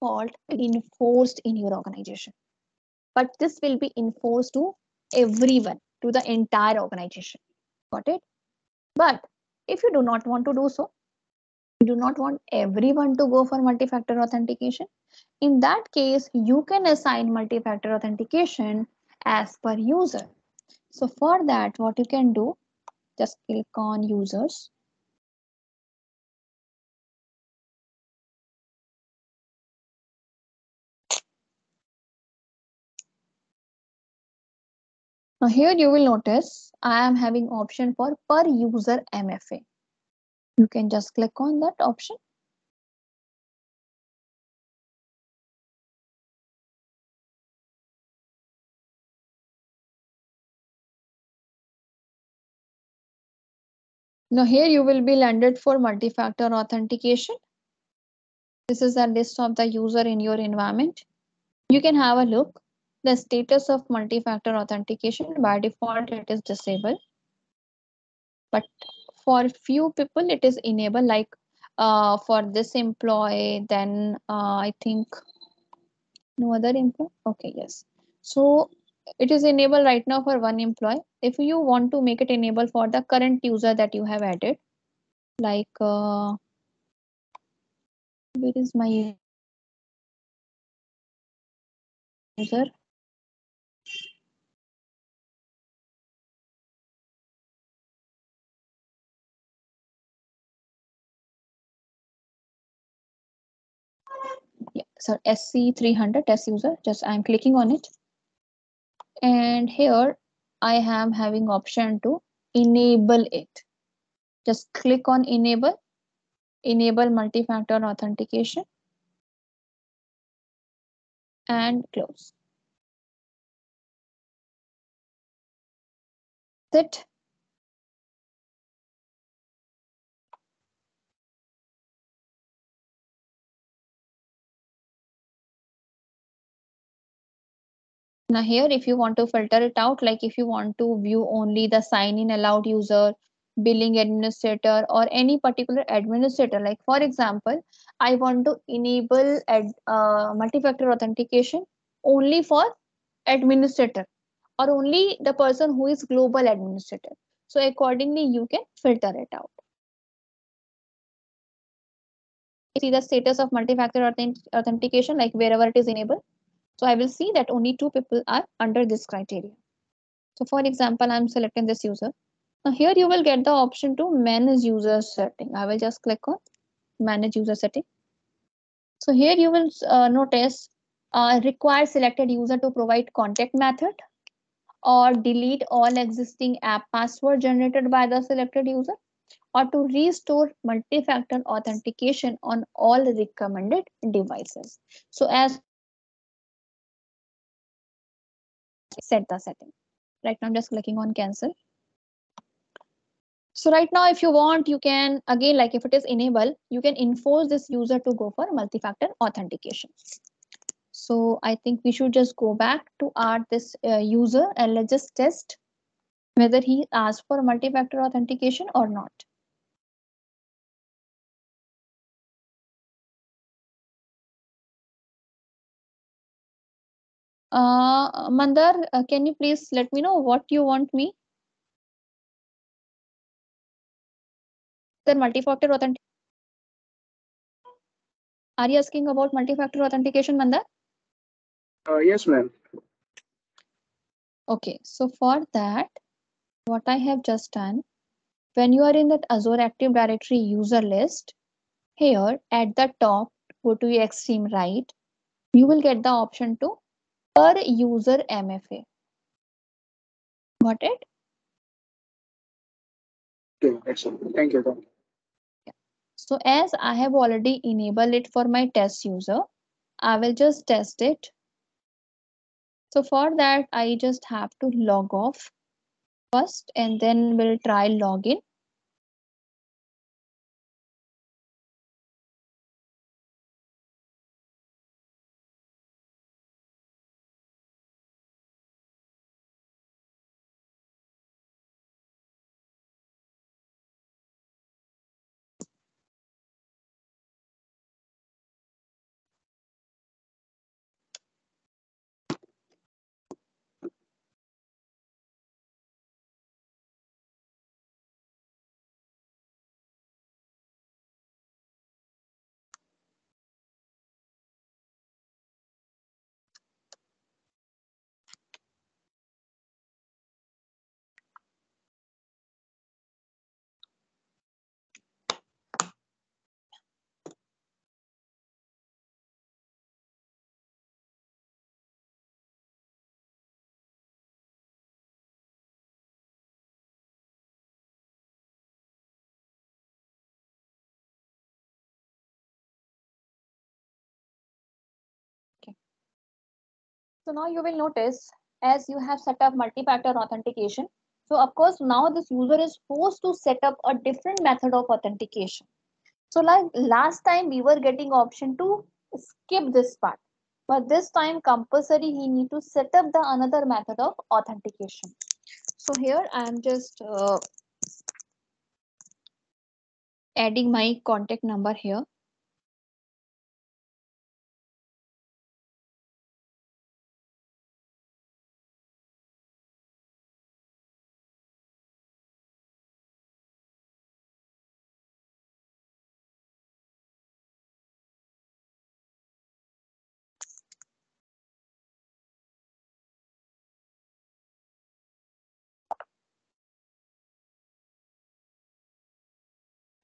default enforced in your organization. But this will be enforced to everyone, to the entire organization. Got it? But if you do not want to do so, do not want everyone to go for multi-factor authentication. In that case, you can assign multi-factor authentication as per user. So for that, what you can do, just click on users. Now here you will notice I am having option for per user M F A. You can just click on that option. Now here you will be landed for multi-factor authentication. This is a list of the user in your environment. You can have a look. The status of multi-factor authentication, by default it is disabled, but for few people it is enabled, like uh, for this employee, then uh, I think no other employee. Okay, yes. So it is enabled right now for one employee. If you want to make it enabled for the current user that you have added, like uh, where is my user? Yeah, so S C three hundred test user, just I'm clicking on it. And here I am having option to enable it. Just click on enable, enable multi-factor authentication and close. That's it. Now here, if you want to filter it out, like if you want to view only the sign in allowed user, billing administrator, or any particular administrator, like for example, I want to enable ad, uh, multi-factor authentication only for administrator or only the person who is global administrator. So accordingly, you can filter it out. See the status of multi-factor authentic authentication, like wherever it is enabled. So I will see that only two people are under this criteria. So for example, I'm selecting this user. Now here you will get the option to manage user setting. I will just click on manage user setting. So here you will uh, notice uh, require selected user to provide contact method or delete all existing app password generated by the selected user or to restore multi-factor authentication on all recommended devices. So as set the setting. Right now I'm just clicking on cancel. So right now, if you want, you can again, like if it is enable, you can enforce this user to go for multi-factor authentication. So I think we should just go back to add this uh, user and let's just test whether he asks for multi-factor authentication or not. Uh, Mandar, uh, can you please let me know what you want me? Then multi-factor authentication. Are you asking about multi-factor authentication, Mandar? Uh, yes, ma'am. Okay, so for that, what I have just done, when you are in that Azure Active Directory user list, here at the top, go to your extreme right, you will get the option to per user M F A. Got it? Okay, excellent. Thank you. So as I have already enabled it for my test user, I will just test it. So for that, I just have to log off first and then we'll try login. So now you will notice as you have set up multi-factor authentication. So of course, now this user is forced to set up a different method of authentication. So like last time we were getting option to skip this part, but this time compulsory he need to set up the another method of authentication. So here I am just uh, adding my contact number here.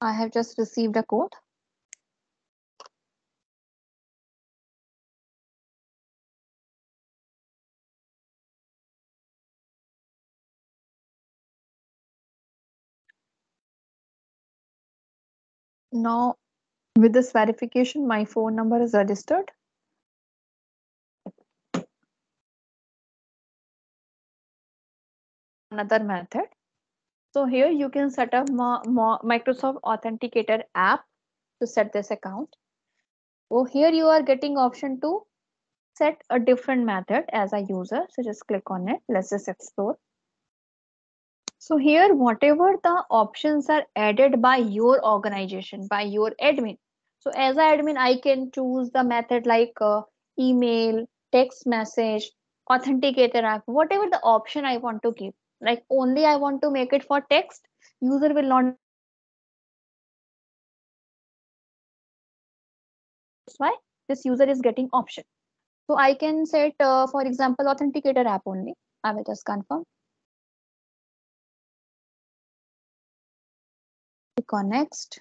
I have just received a code. Now, with this verification, my phone number is registered. Another method. So here you can set up Microsoft Authenticator app to set this account. Oh, here you are getting option to set a different method as a user. So just click on it. Let's just explore. So here, whatever the options are added by your organization, by your admin. So as an admin, I can choose the method like uh, email, text message, authenticator app, whatever the option I want to give. Like only I want to make it for text, user will not. That's why this user is getting option. So I can set, uh, for example, authenticator app only. I will just confirm. Click on next.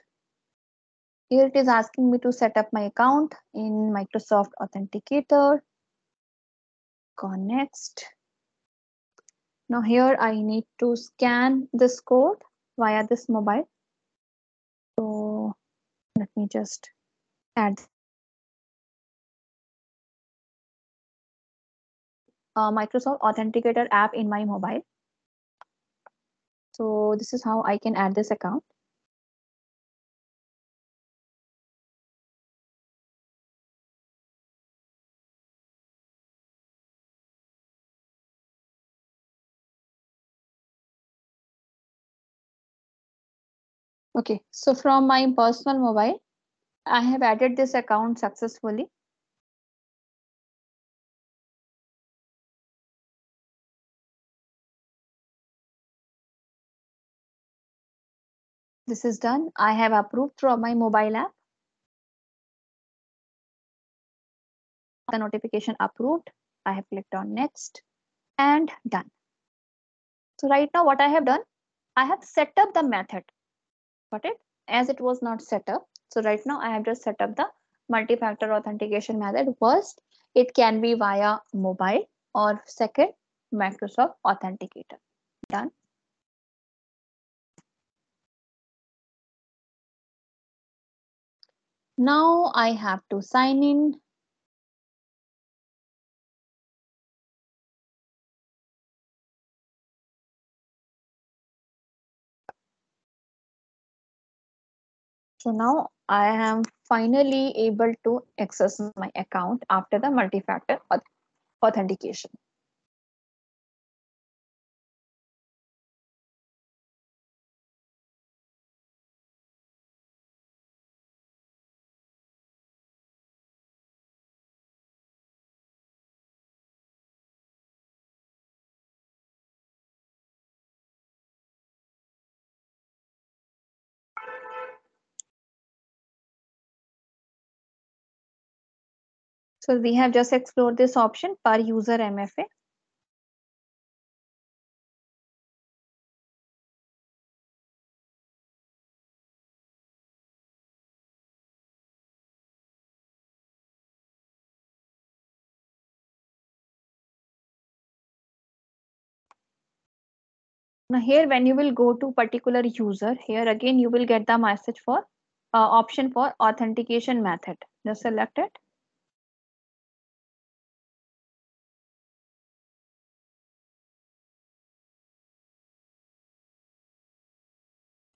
Here it is asking me to set up my account in Microsoft Authenticator. Click on next. Now here I need to scan this code via this mobile. So let me just add. Uh, Microsoft Authenticator app in my mobile. So this is how I can add this account. Okay, so from my personal mobile, I have added this account successfully. This is done. I have approved from my mobile app. The notification approved. I have clicked on next and done. So right now what I have done, I have set up the method, but it as it was not set up. So right now I have just set up the multi-factor authentication method. First, it can be via mobile or second, Microsoft Authenticator. Done. Now I have to sign in. So now I am finally able to access my account after the multi-factor authentication. So we have just explored this option per user M F A. Now here when you will go to particular user, here again you will get the message for uh, option for authentication method. Just select it.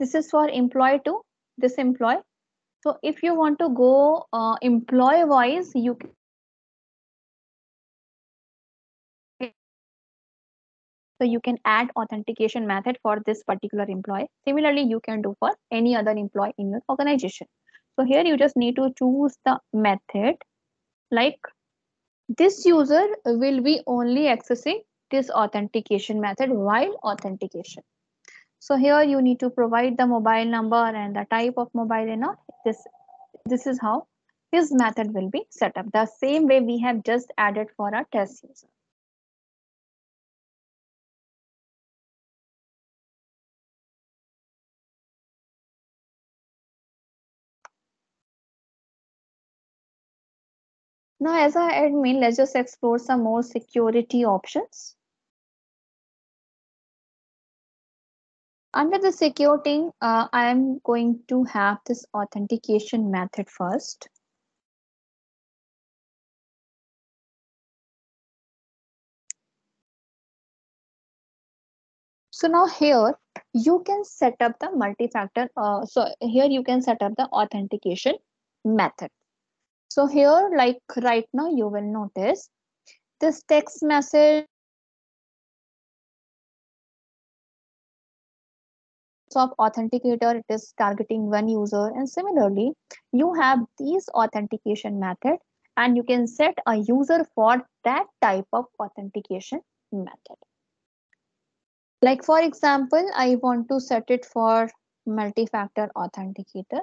This is for employee to this employee. So if you want to go uh, employee wise, you can. So you can add authentication method for this particular employee. Similarly, you can do for any other employee in your organization. So here you just need to choose the method. Like this user will be only accessing this authentication method while authentication. So here you need to provide the mobile number and the type of mobile and all. This, this is how this method will be set up. The same way we have just added for our test user. Now as an admin, let's just explore some more security options. Under the security, uh, I am going to have this authentication method first. So now here you can set up the multi-factor. Uh, so here you can set up the authentication method. So here, like right now, you will notice this text message of authenticator, it is targeting one user, and similarly you have these authentication method and you can set a user for that type of authentication method. Like for example, I want to set it for multi-factor authenticator.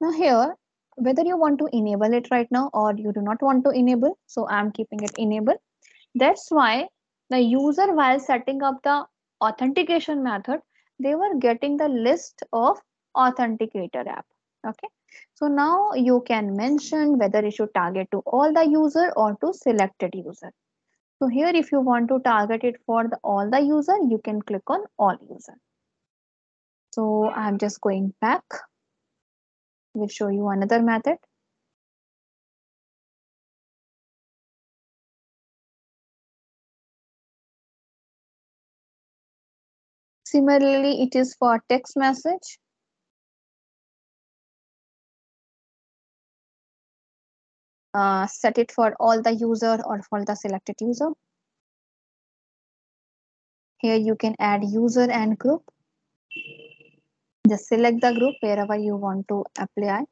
Now here, whether you want to enable it right now or you do not want to enable, so I'm keeping it enable. That's why the user while setting up the authentication method, they were getting the list of authenticator app. Okay, so now you can mention whether it should target to all the user or to selected user. So here, if you want to target it for the all the user, you can click on all user. So I'm just going back. We'll show you another method. Similarly, it is for text message. Uh, set it for all the user or for the selected user. Here you can add user and group. Just select the group wherever you want to apply.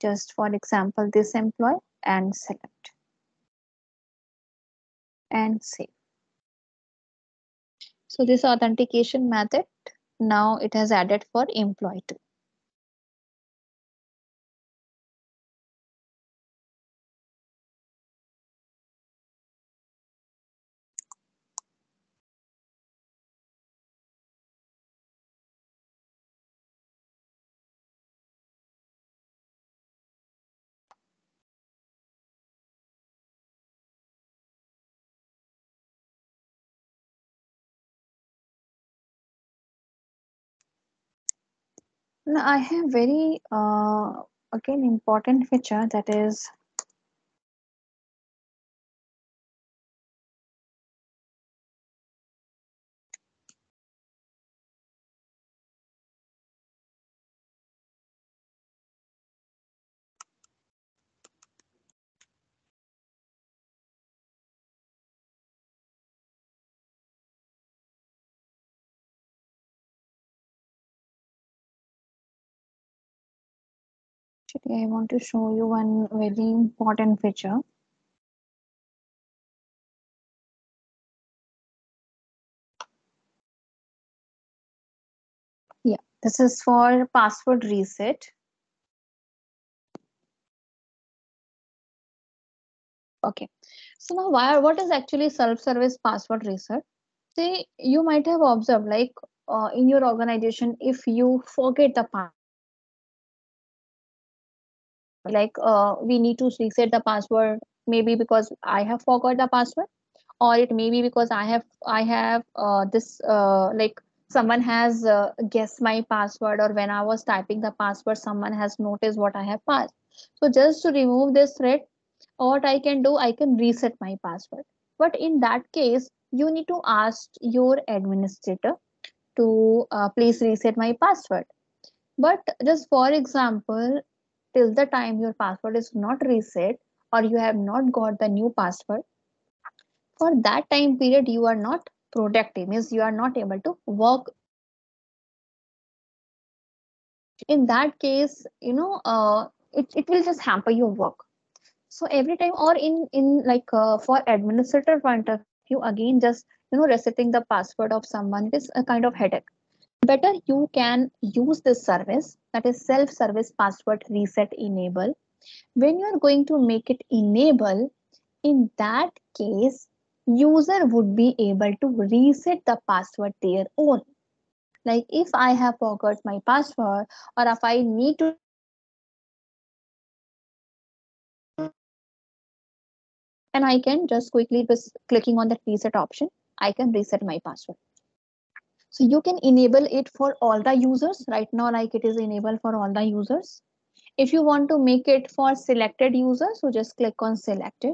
Just for example, this employee, and select. And save. So this authentication method, now it has added for employee too. Now I have very uh, again important feature, that is I want to show you one very important feature. Yeah, this is for password reset. Okay, so now why, what is actually self-service password reset? See, you might have observed, like uh, in your organization, if you forget the password, like uh, we need to reset the password, maybe because I have forgot the password, or it may be because I have I have uh, this uh, like someone has uh, guessed my password, or when I was typing the password, someone has noticed what I have passed. So just to remove this thread, what I can do, I can reset my password. But in that case, you need to ask your administrator to uh, please reset my password. But just for example, till the time your password is not reset or you have not got the new password, for that time period you are not productive, means you are not able to work. In that case, you know, uh, it, it will just hamper your work. So every time, or in, in like uh, for administrator point of view, again, just, you know, resetting the password of someone is a kind of headache. Better you can use this service, that is self-service password reset enable. When you are going to make it enable, in that case, user would be able to reset the password their own. Like if I have forgot my password, or if I need to and I can just quickly just clicking on the reset option, I can reset my password. So you can enable it for all the users. Right now, like it is enabled for all the users. If you want to make it for selected users, so just click on selected.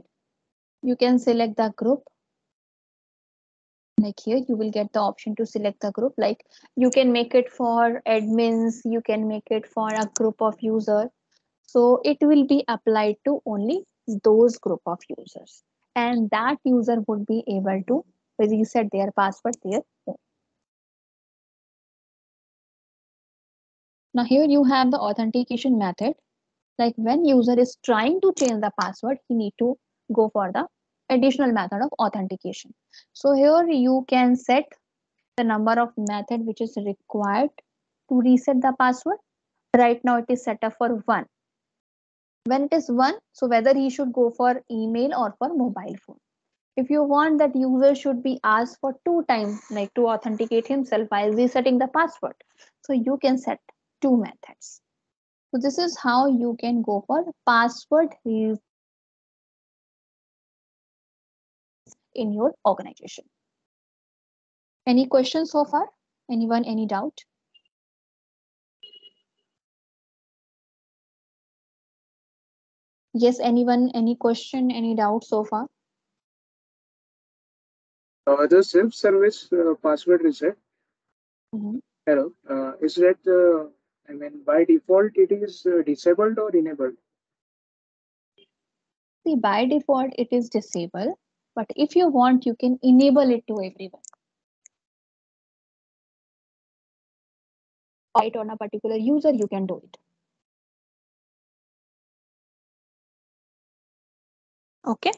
You can select the group. Like here, you will get the option to select the group. Like you can make it for admins. You can make it for a group of users. So it will be applied to only those group of users. And that user would be able to reset their password there. Now here you have the authentication method. Like when user is trying to change the password, he need to go for the additional method of authentication. So here you can set the number of method which is required to reset the password. Right now it is set up for one. When it is one, so whether he should go for email or for mobile phone. If you want that user should be asked for two times, like to authenticate himself while resetting the password, so you can set two methods. So this is how you can go for password reset in your organization. Any questions so far? Anyone, any doubt? Yes, anyone, any question, any doubt so far? Uh, the self-service uh, password reset. Mm-hmm. Hello, uh, is that, uh, I mean, by default, it is uh, disabled or enabled? See, by default, it is disabled, but if you want, you can enable it to everyone. Right on a particular user, you can do it. Okay.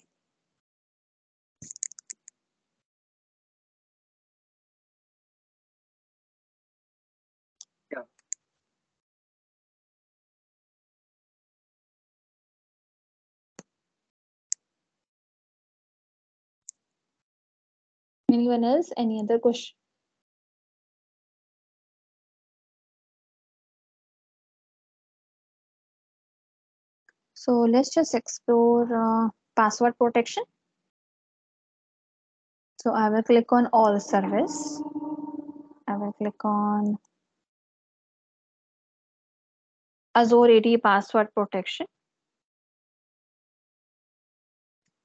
Anyone else? Any other question? So let's just explore uh, password protection. So I will click on all service. I will click on Azure A D password protection.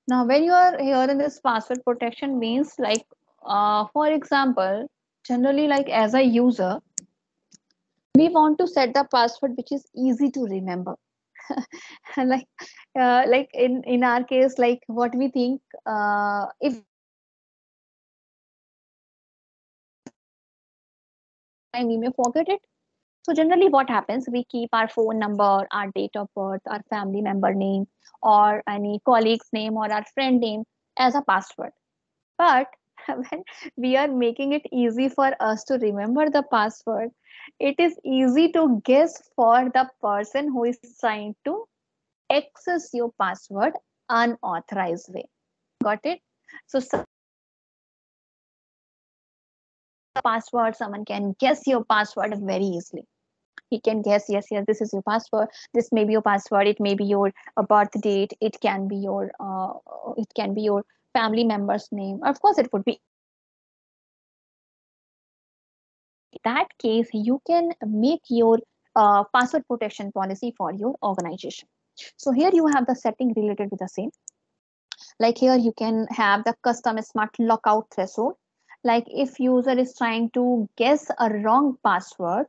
Now, when you are here in this password protection means like, uh, for example, generally like as a user, we want to set the password which is easy to remember. like, uh, like in, in our case, like what we think, uh, if and we may forget it. So generally what happens, we keep our phone number, our date of birth, our family member name, or any colleague's name or our friend name as a password. But when we are making it easy for us to remember the password, it is easy to guess for the person who is trying to access your password unauthorized way. Got it? So password, someone can guess your password very easily. He can guess, yes, yes, this is your password. This may be your password. It may be your uh, birth date. It can be your, uh, it can be your family member's name. Of course, it would be. In that case, you can make your uh, password protection policy for your organization. So here you have the setting related with the same. Like here, you can have the custom smart lockout threshold. Like if user is trying to guess a wrong password,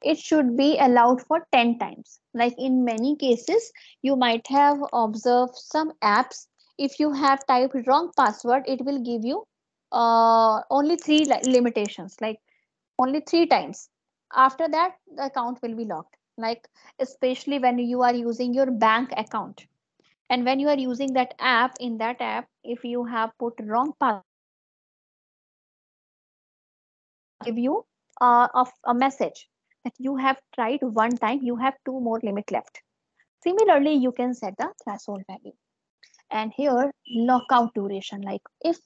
it should be allowed for ten times. Like in many cases, you might have observed some apps. If you have typed wrong password, it will give you uh, only three limitations, like only three times. After that, the account will be locked. Like especially when you are using your bank account. And when you are using that app, in that app, if you have put wrong password, give you uh, of a message. That you have tried one time, you have two more limit left. Similarly, you can set the threshold value. And here, lockout duration, like if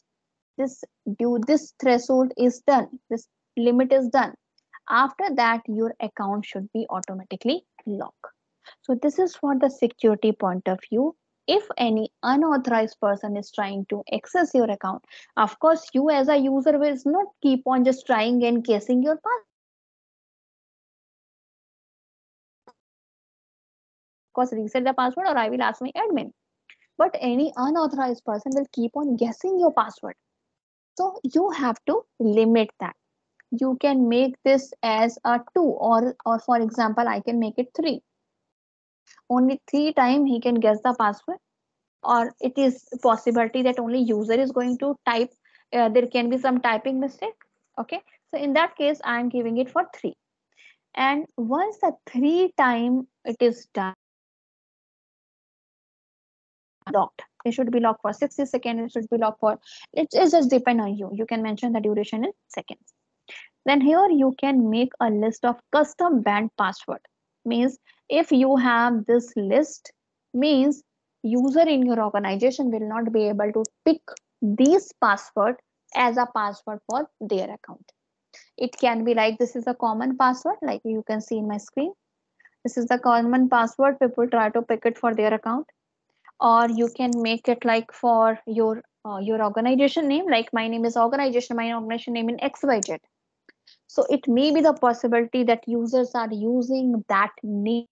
this do this threshold is done, this limit is done, after that, your account should be automatically locked. So this is for the security point of view. If any unauthorized person is trying to access your account, of course, you as a user will not keep on just trying and guessing your password. Course, reset the password or I will ask my admin. But any unauthorized person will keep on guessing your password. So you have to limit that. You can make this as a two or, or for example, I can make it three. Only three times he can guess the password, or it is a possibility that only user is going to type. Uh, there can be some typing mistake. Okay. So in that case, I'm giving it for three. And once the three time it is done, locked. It should be locked for sixty seconds. It should be locked for, it is just depend on you. You can mention the duration in seconds. Then here you can make a list of custom banned password. Means if you have this list, means user in your organization will not be able to pick these password as a password for their account. It can be like this is a common password, like you can see in my screen. This is the common password people try to pick it for their account. Or you can make it like for your uh, your organization name, like my name is organization, my organization name in X Y Z. So it may be the possibility that users are using that name.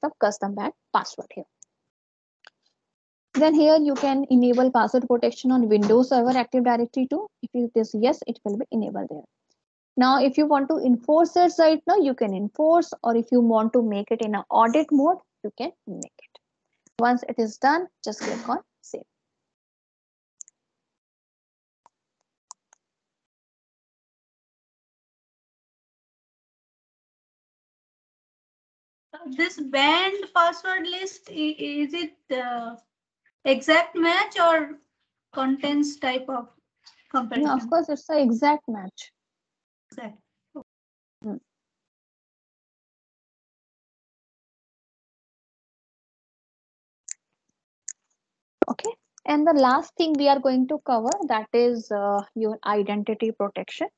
Of custom back password here. Then here you can enable password protection on Windows Server Active Directory too. If it is yes, it will be enabled there. Now, if you want to enforce it right now, you can enforce, or if you want to make it in an audit mode, you can make it. Once it is done, just click on Save. This banned password list, is it uh, exact match or contents type of comparison? No, of course, it's the exact match. Exact. Okay. Hmm. Okay. And the last thing we are going to cover, that is uh, your identity protection.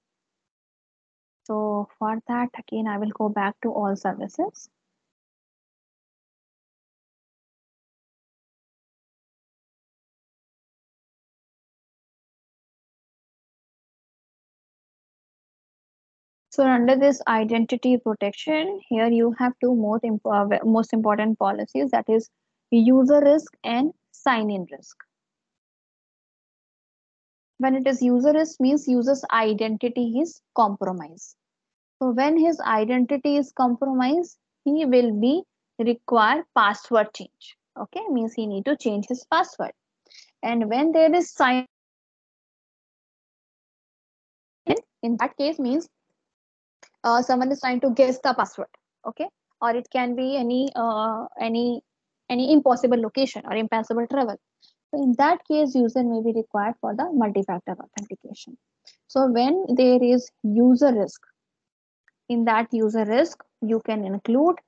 So for that, again, I will go back to all services. So under this identity protection, here you have two most, imp uh, most important policies, that is user risk and sign-in risk. When it is user risk, means user's identity is compromised. So when his identity is compromised, he will be require password change. Okay, means he need to change his password. And when there is sign-in, in that case means Uh, someone is trying to guess the password, okay, or it can be any uh, any any impossible location or impossible travel. So in that case, user may be required for the multi-factor authentication. So when there is user risk, in that user risk, you can include,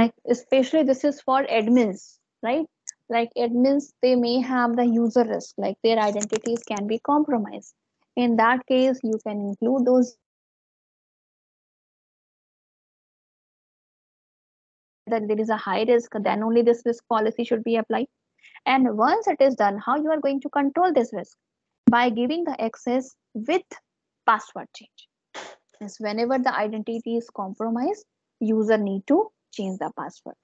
like, especially this is for admins, right? Like admins, they may have the user risk, like their identities can be compromised. In that case, you can include those. That there is a high risk, then only this risk policy should be applied. And once it is done, how you are going to control this risk? By giving the access with password change. Yes, whenever the identity is compromised, user need to change the password.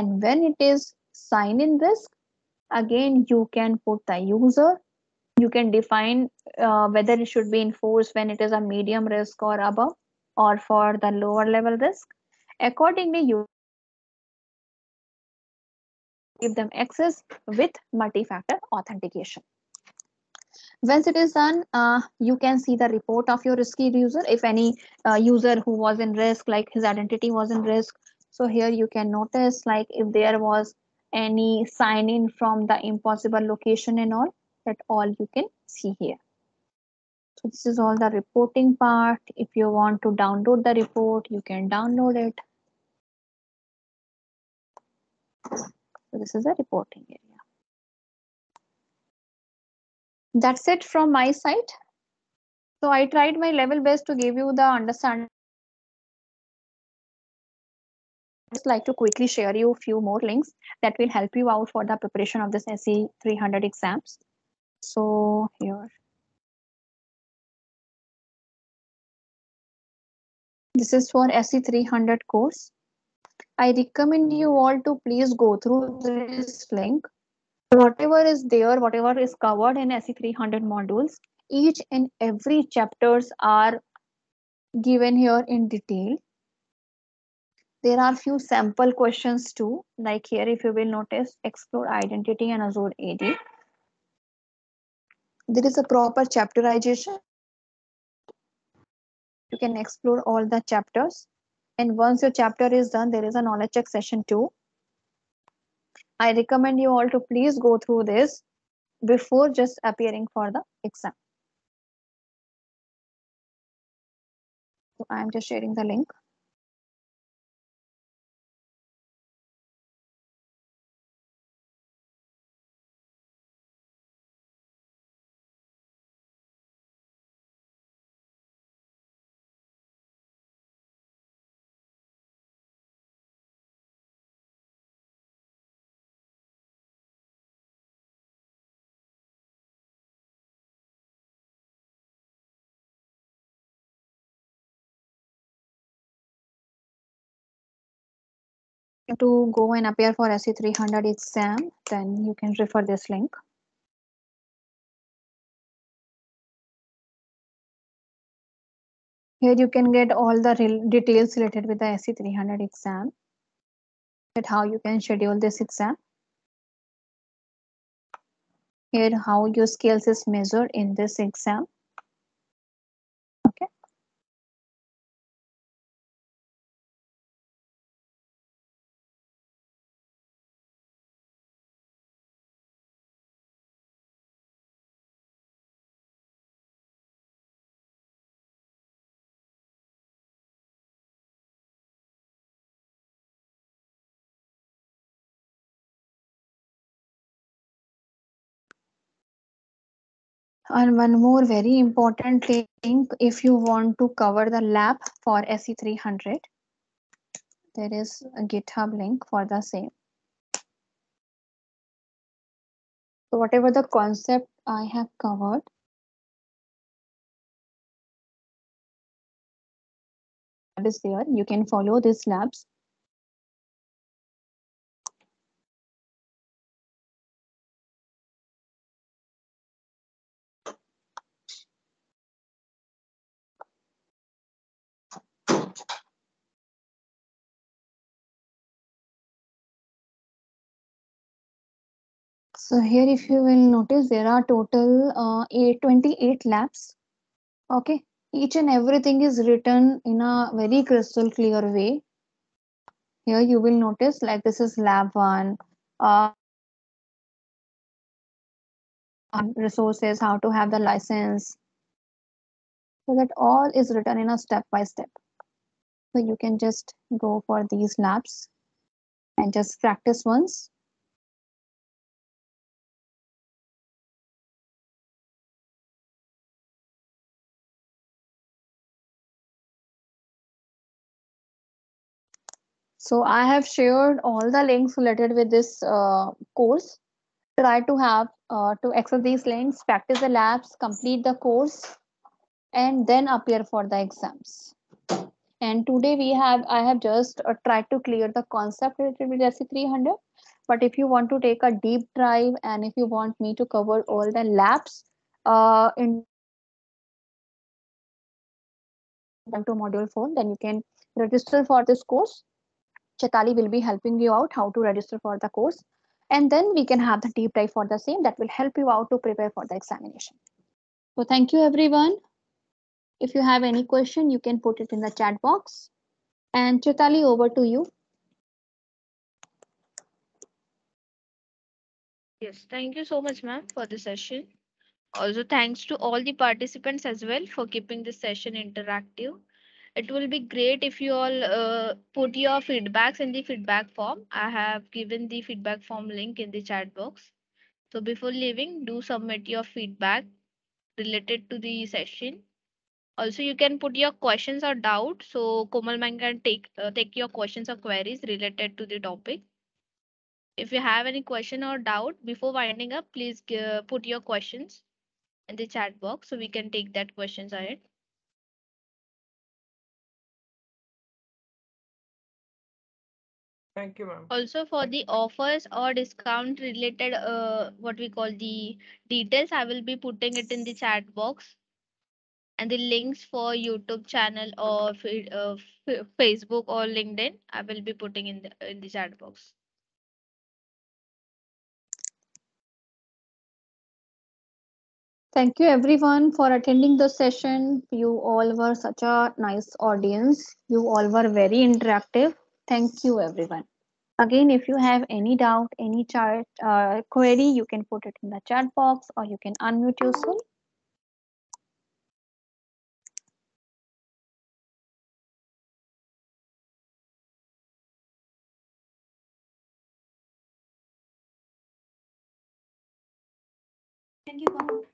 And when it is sign-in risk, again, you can put the user, you can define uh, whether it should be enforced when it is a medium risk or above, or for the lower level risk. Accordingly, you give them access with multi-factor authentication. Once it is done, uh, you can see the report of your risky user. If any uh, user who was in risk, like his identity was in risk. So here you can notice, like if there was any sign in from the impossible location and all, that all you can see here. So this is all the reporting part. If you want to download the report, you can download it. So this is the reporting area. That's it from my side. So I tried my level best to give you the understanding. I'd just like to quickly share you a few more links that will help you out for the preparation of this S C three hundred exams. So here. This is for S C three hundred course. I recommend you all to please go through this link. Whatever is there, whatever is covered in S C three hundred modules, each and every chapters are given here in detail. There are few sample questions too, like here if you will notice, explore identity and Azure A D. There is a proper chapterization. You can explore all the chapters. And once your chapter is done, there is a knowledge check session too. I recommend you all to please go through this before just appearing for the exam. So I'm just sharing the link. to go and appear for S C three hundred exam, then you can refer this link. Here you can get all the real details related with the S C three hundred exam, that how you can schedule this exam. Here how your skills is measured in this exam. Okay. And one more very important link, if you want to cover the lab for S C three hundred, there is a GitHub link for the same. So whatever the concept I have covered, that is there, you can follow these labs. So here, if you will notice, there are total uh, twenty-eight labs. Okay, each and everything is written in a very crystal clear way. Here you will notice, like this is lab one, uh, resources, how to have the license. So that all is written in a step by step. So you can just go for these labs and just practice once. So I have shared all the links related with this uh, course. Try to have uh, to access these links, practice the labs, complete the course, and then appear for the exams. And today we have I have just uh, tried to clear the concept related with S C three hundred. But if you want to take a deep dive and if you want me to cover all the labs uh, in to module four, then you can register for this course. Chetali will be helping you out how to register for the course, and then we can have the deep dive for the same that will help you out to prepare for the examination. So thank you everyone. If you have any question, you can put it in the chat box. And Chetali, over to you. Yes, thank you so much ma'am for the session. Also thanks to all the participants as well for keeping this session interactive. It will be great if you all uh, put your feedbacks in the feedback form. I have given the feedback form link in the chat box. So before leaving, do submit your feedback related to the session. Also, you can put your questions or doubts. So Komal ma'am can take, uh, take your questions or queries related to the topic. If you have any question or doubt before winding up, please uh, put your questions in the chat box so we can take that questions ahead. Thank you, ma'am. Also for the offers or discount related, uh, what we call the details, I will be putting it in the chat box and the links for YouTube channel or uh, Facebook or LinkedIn, I will be putting in the, in the chat box. Thank you everyone for attending the session. You all were such a nice audience. You all were very interactive. Thank you, everyone. Again, if you have any doubt, any chart uh, query, you can put it in the chat box or you can unmute yourself. Thank you.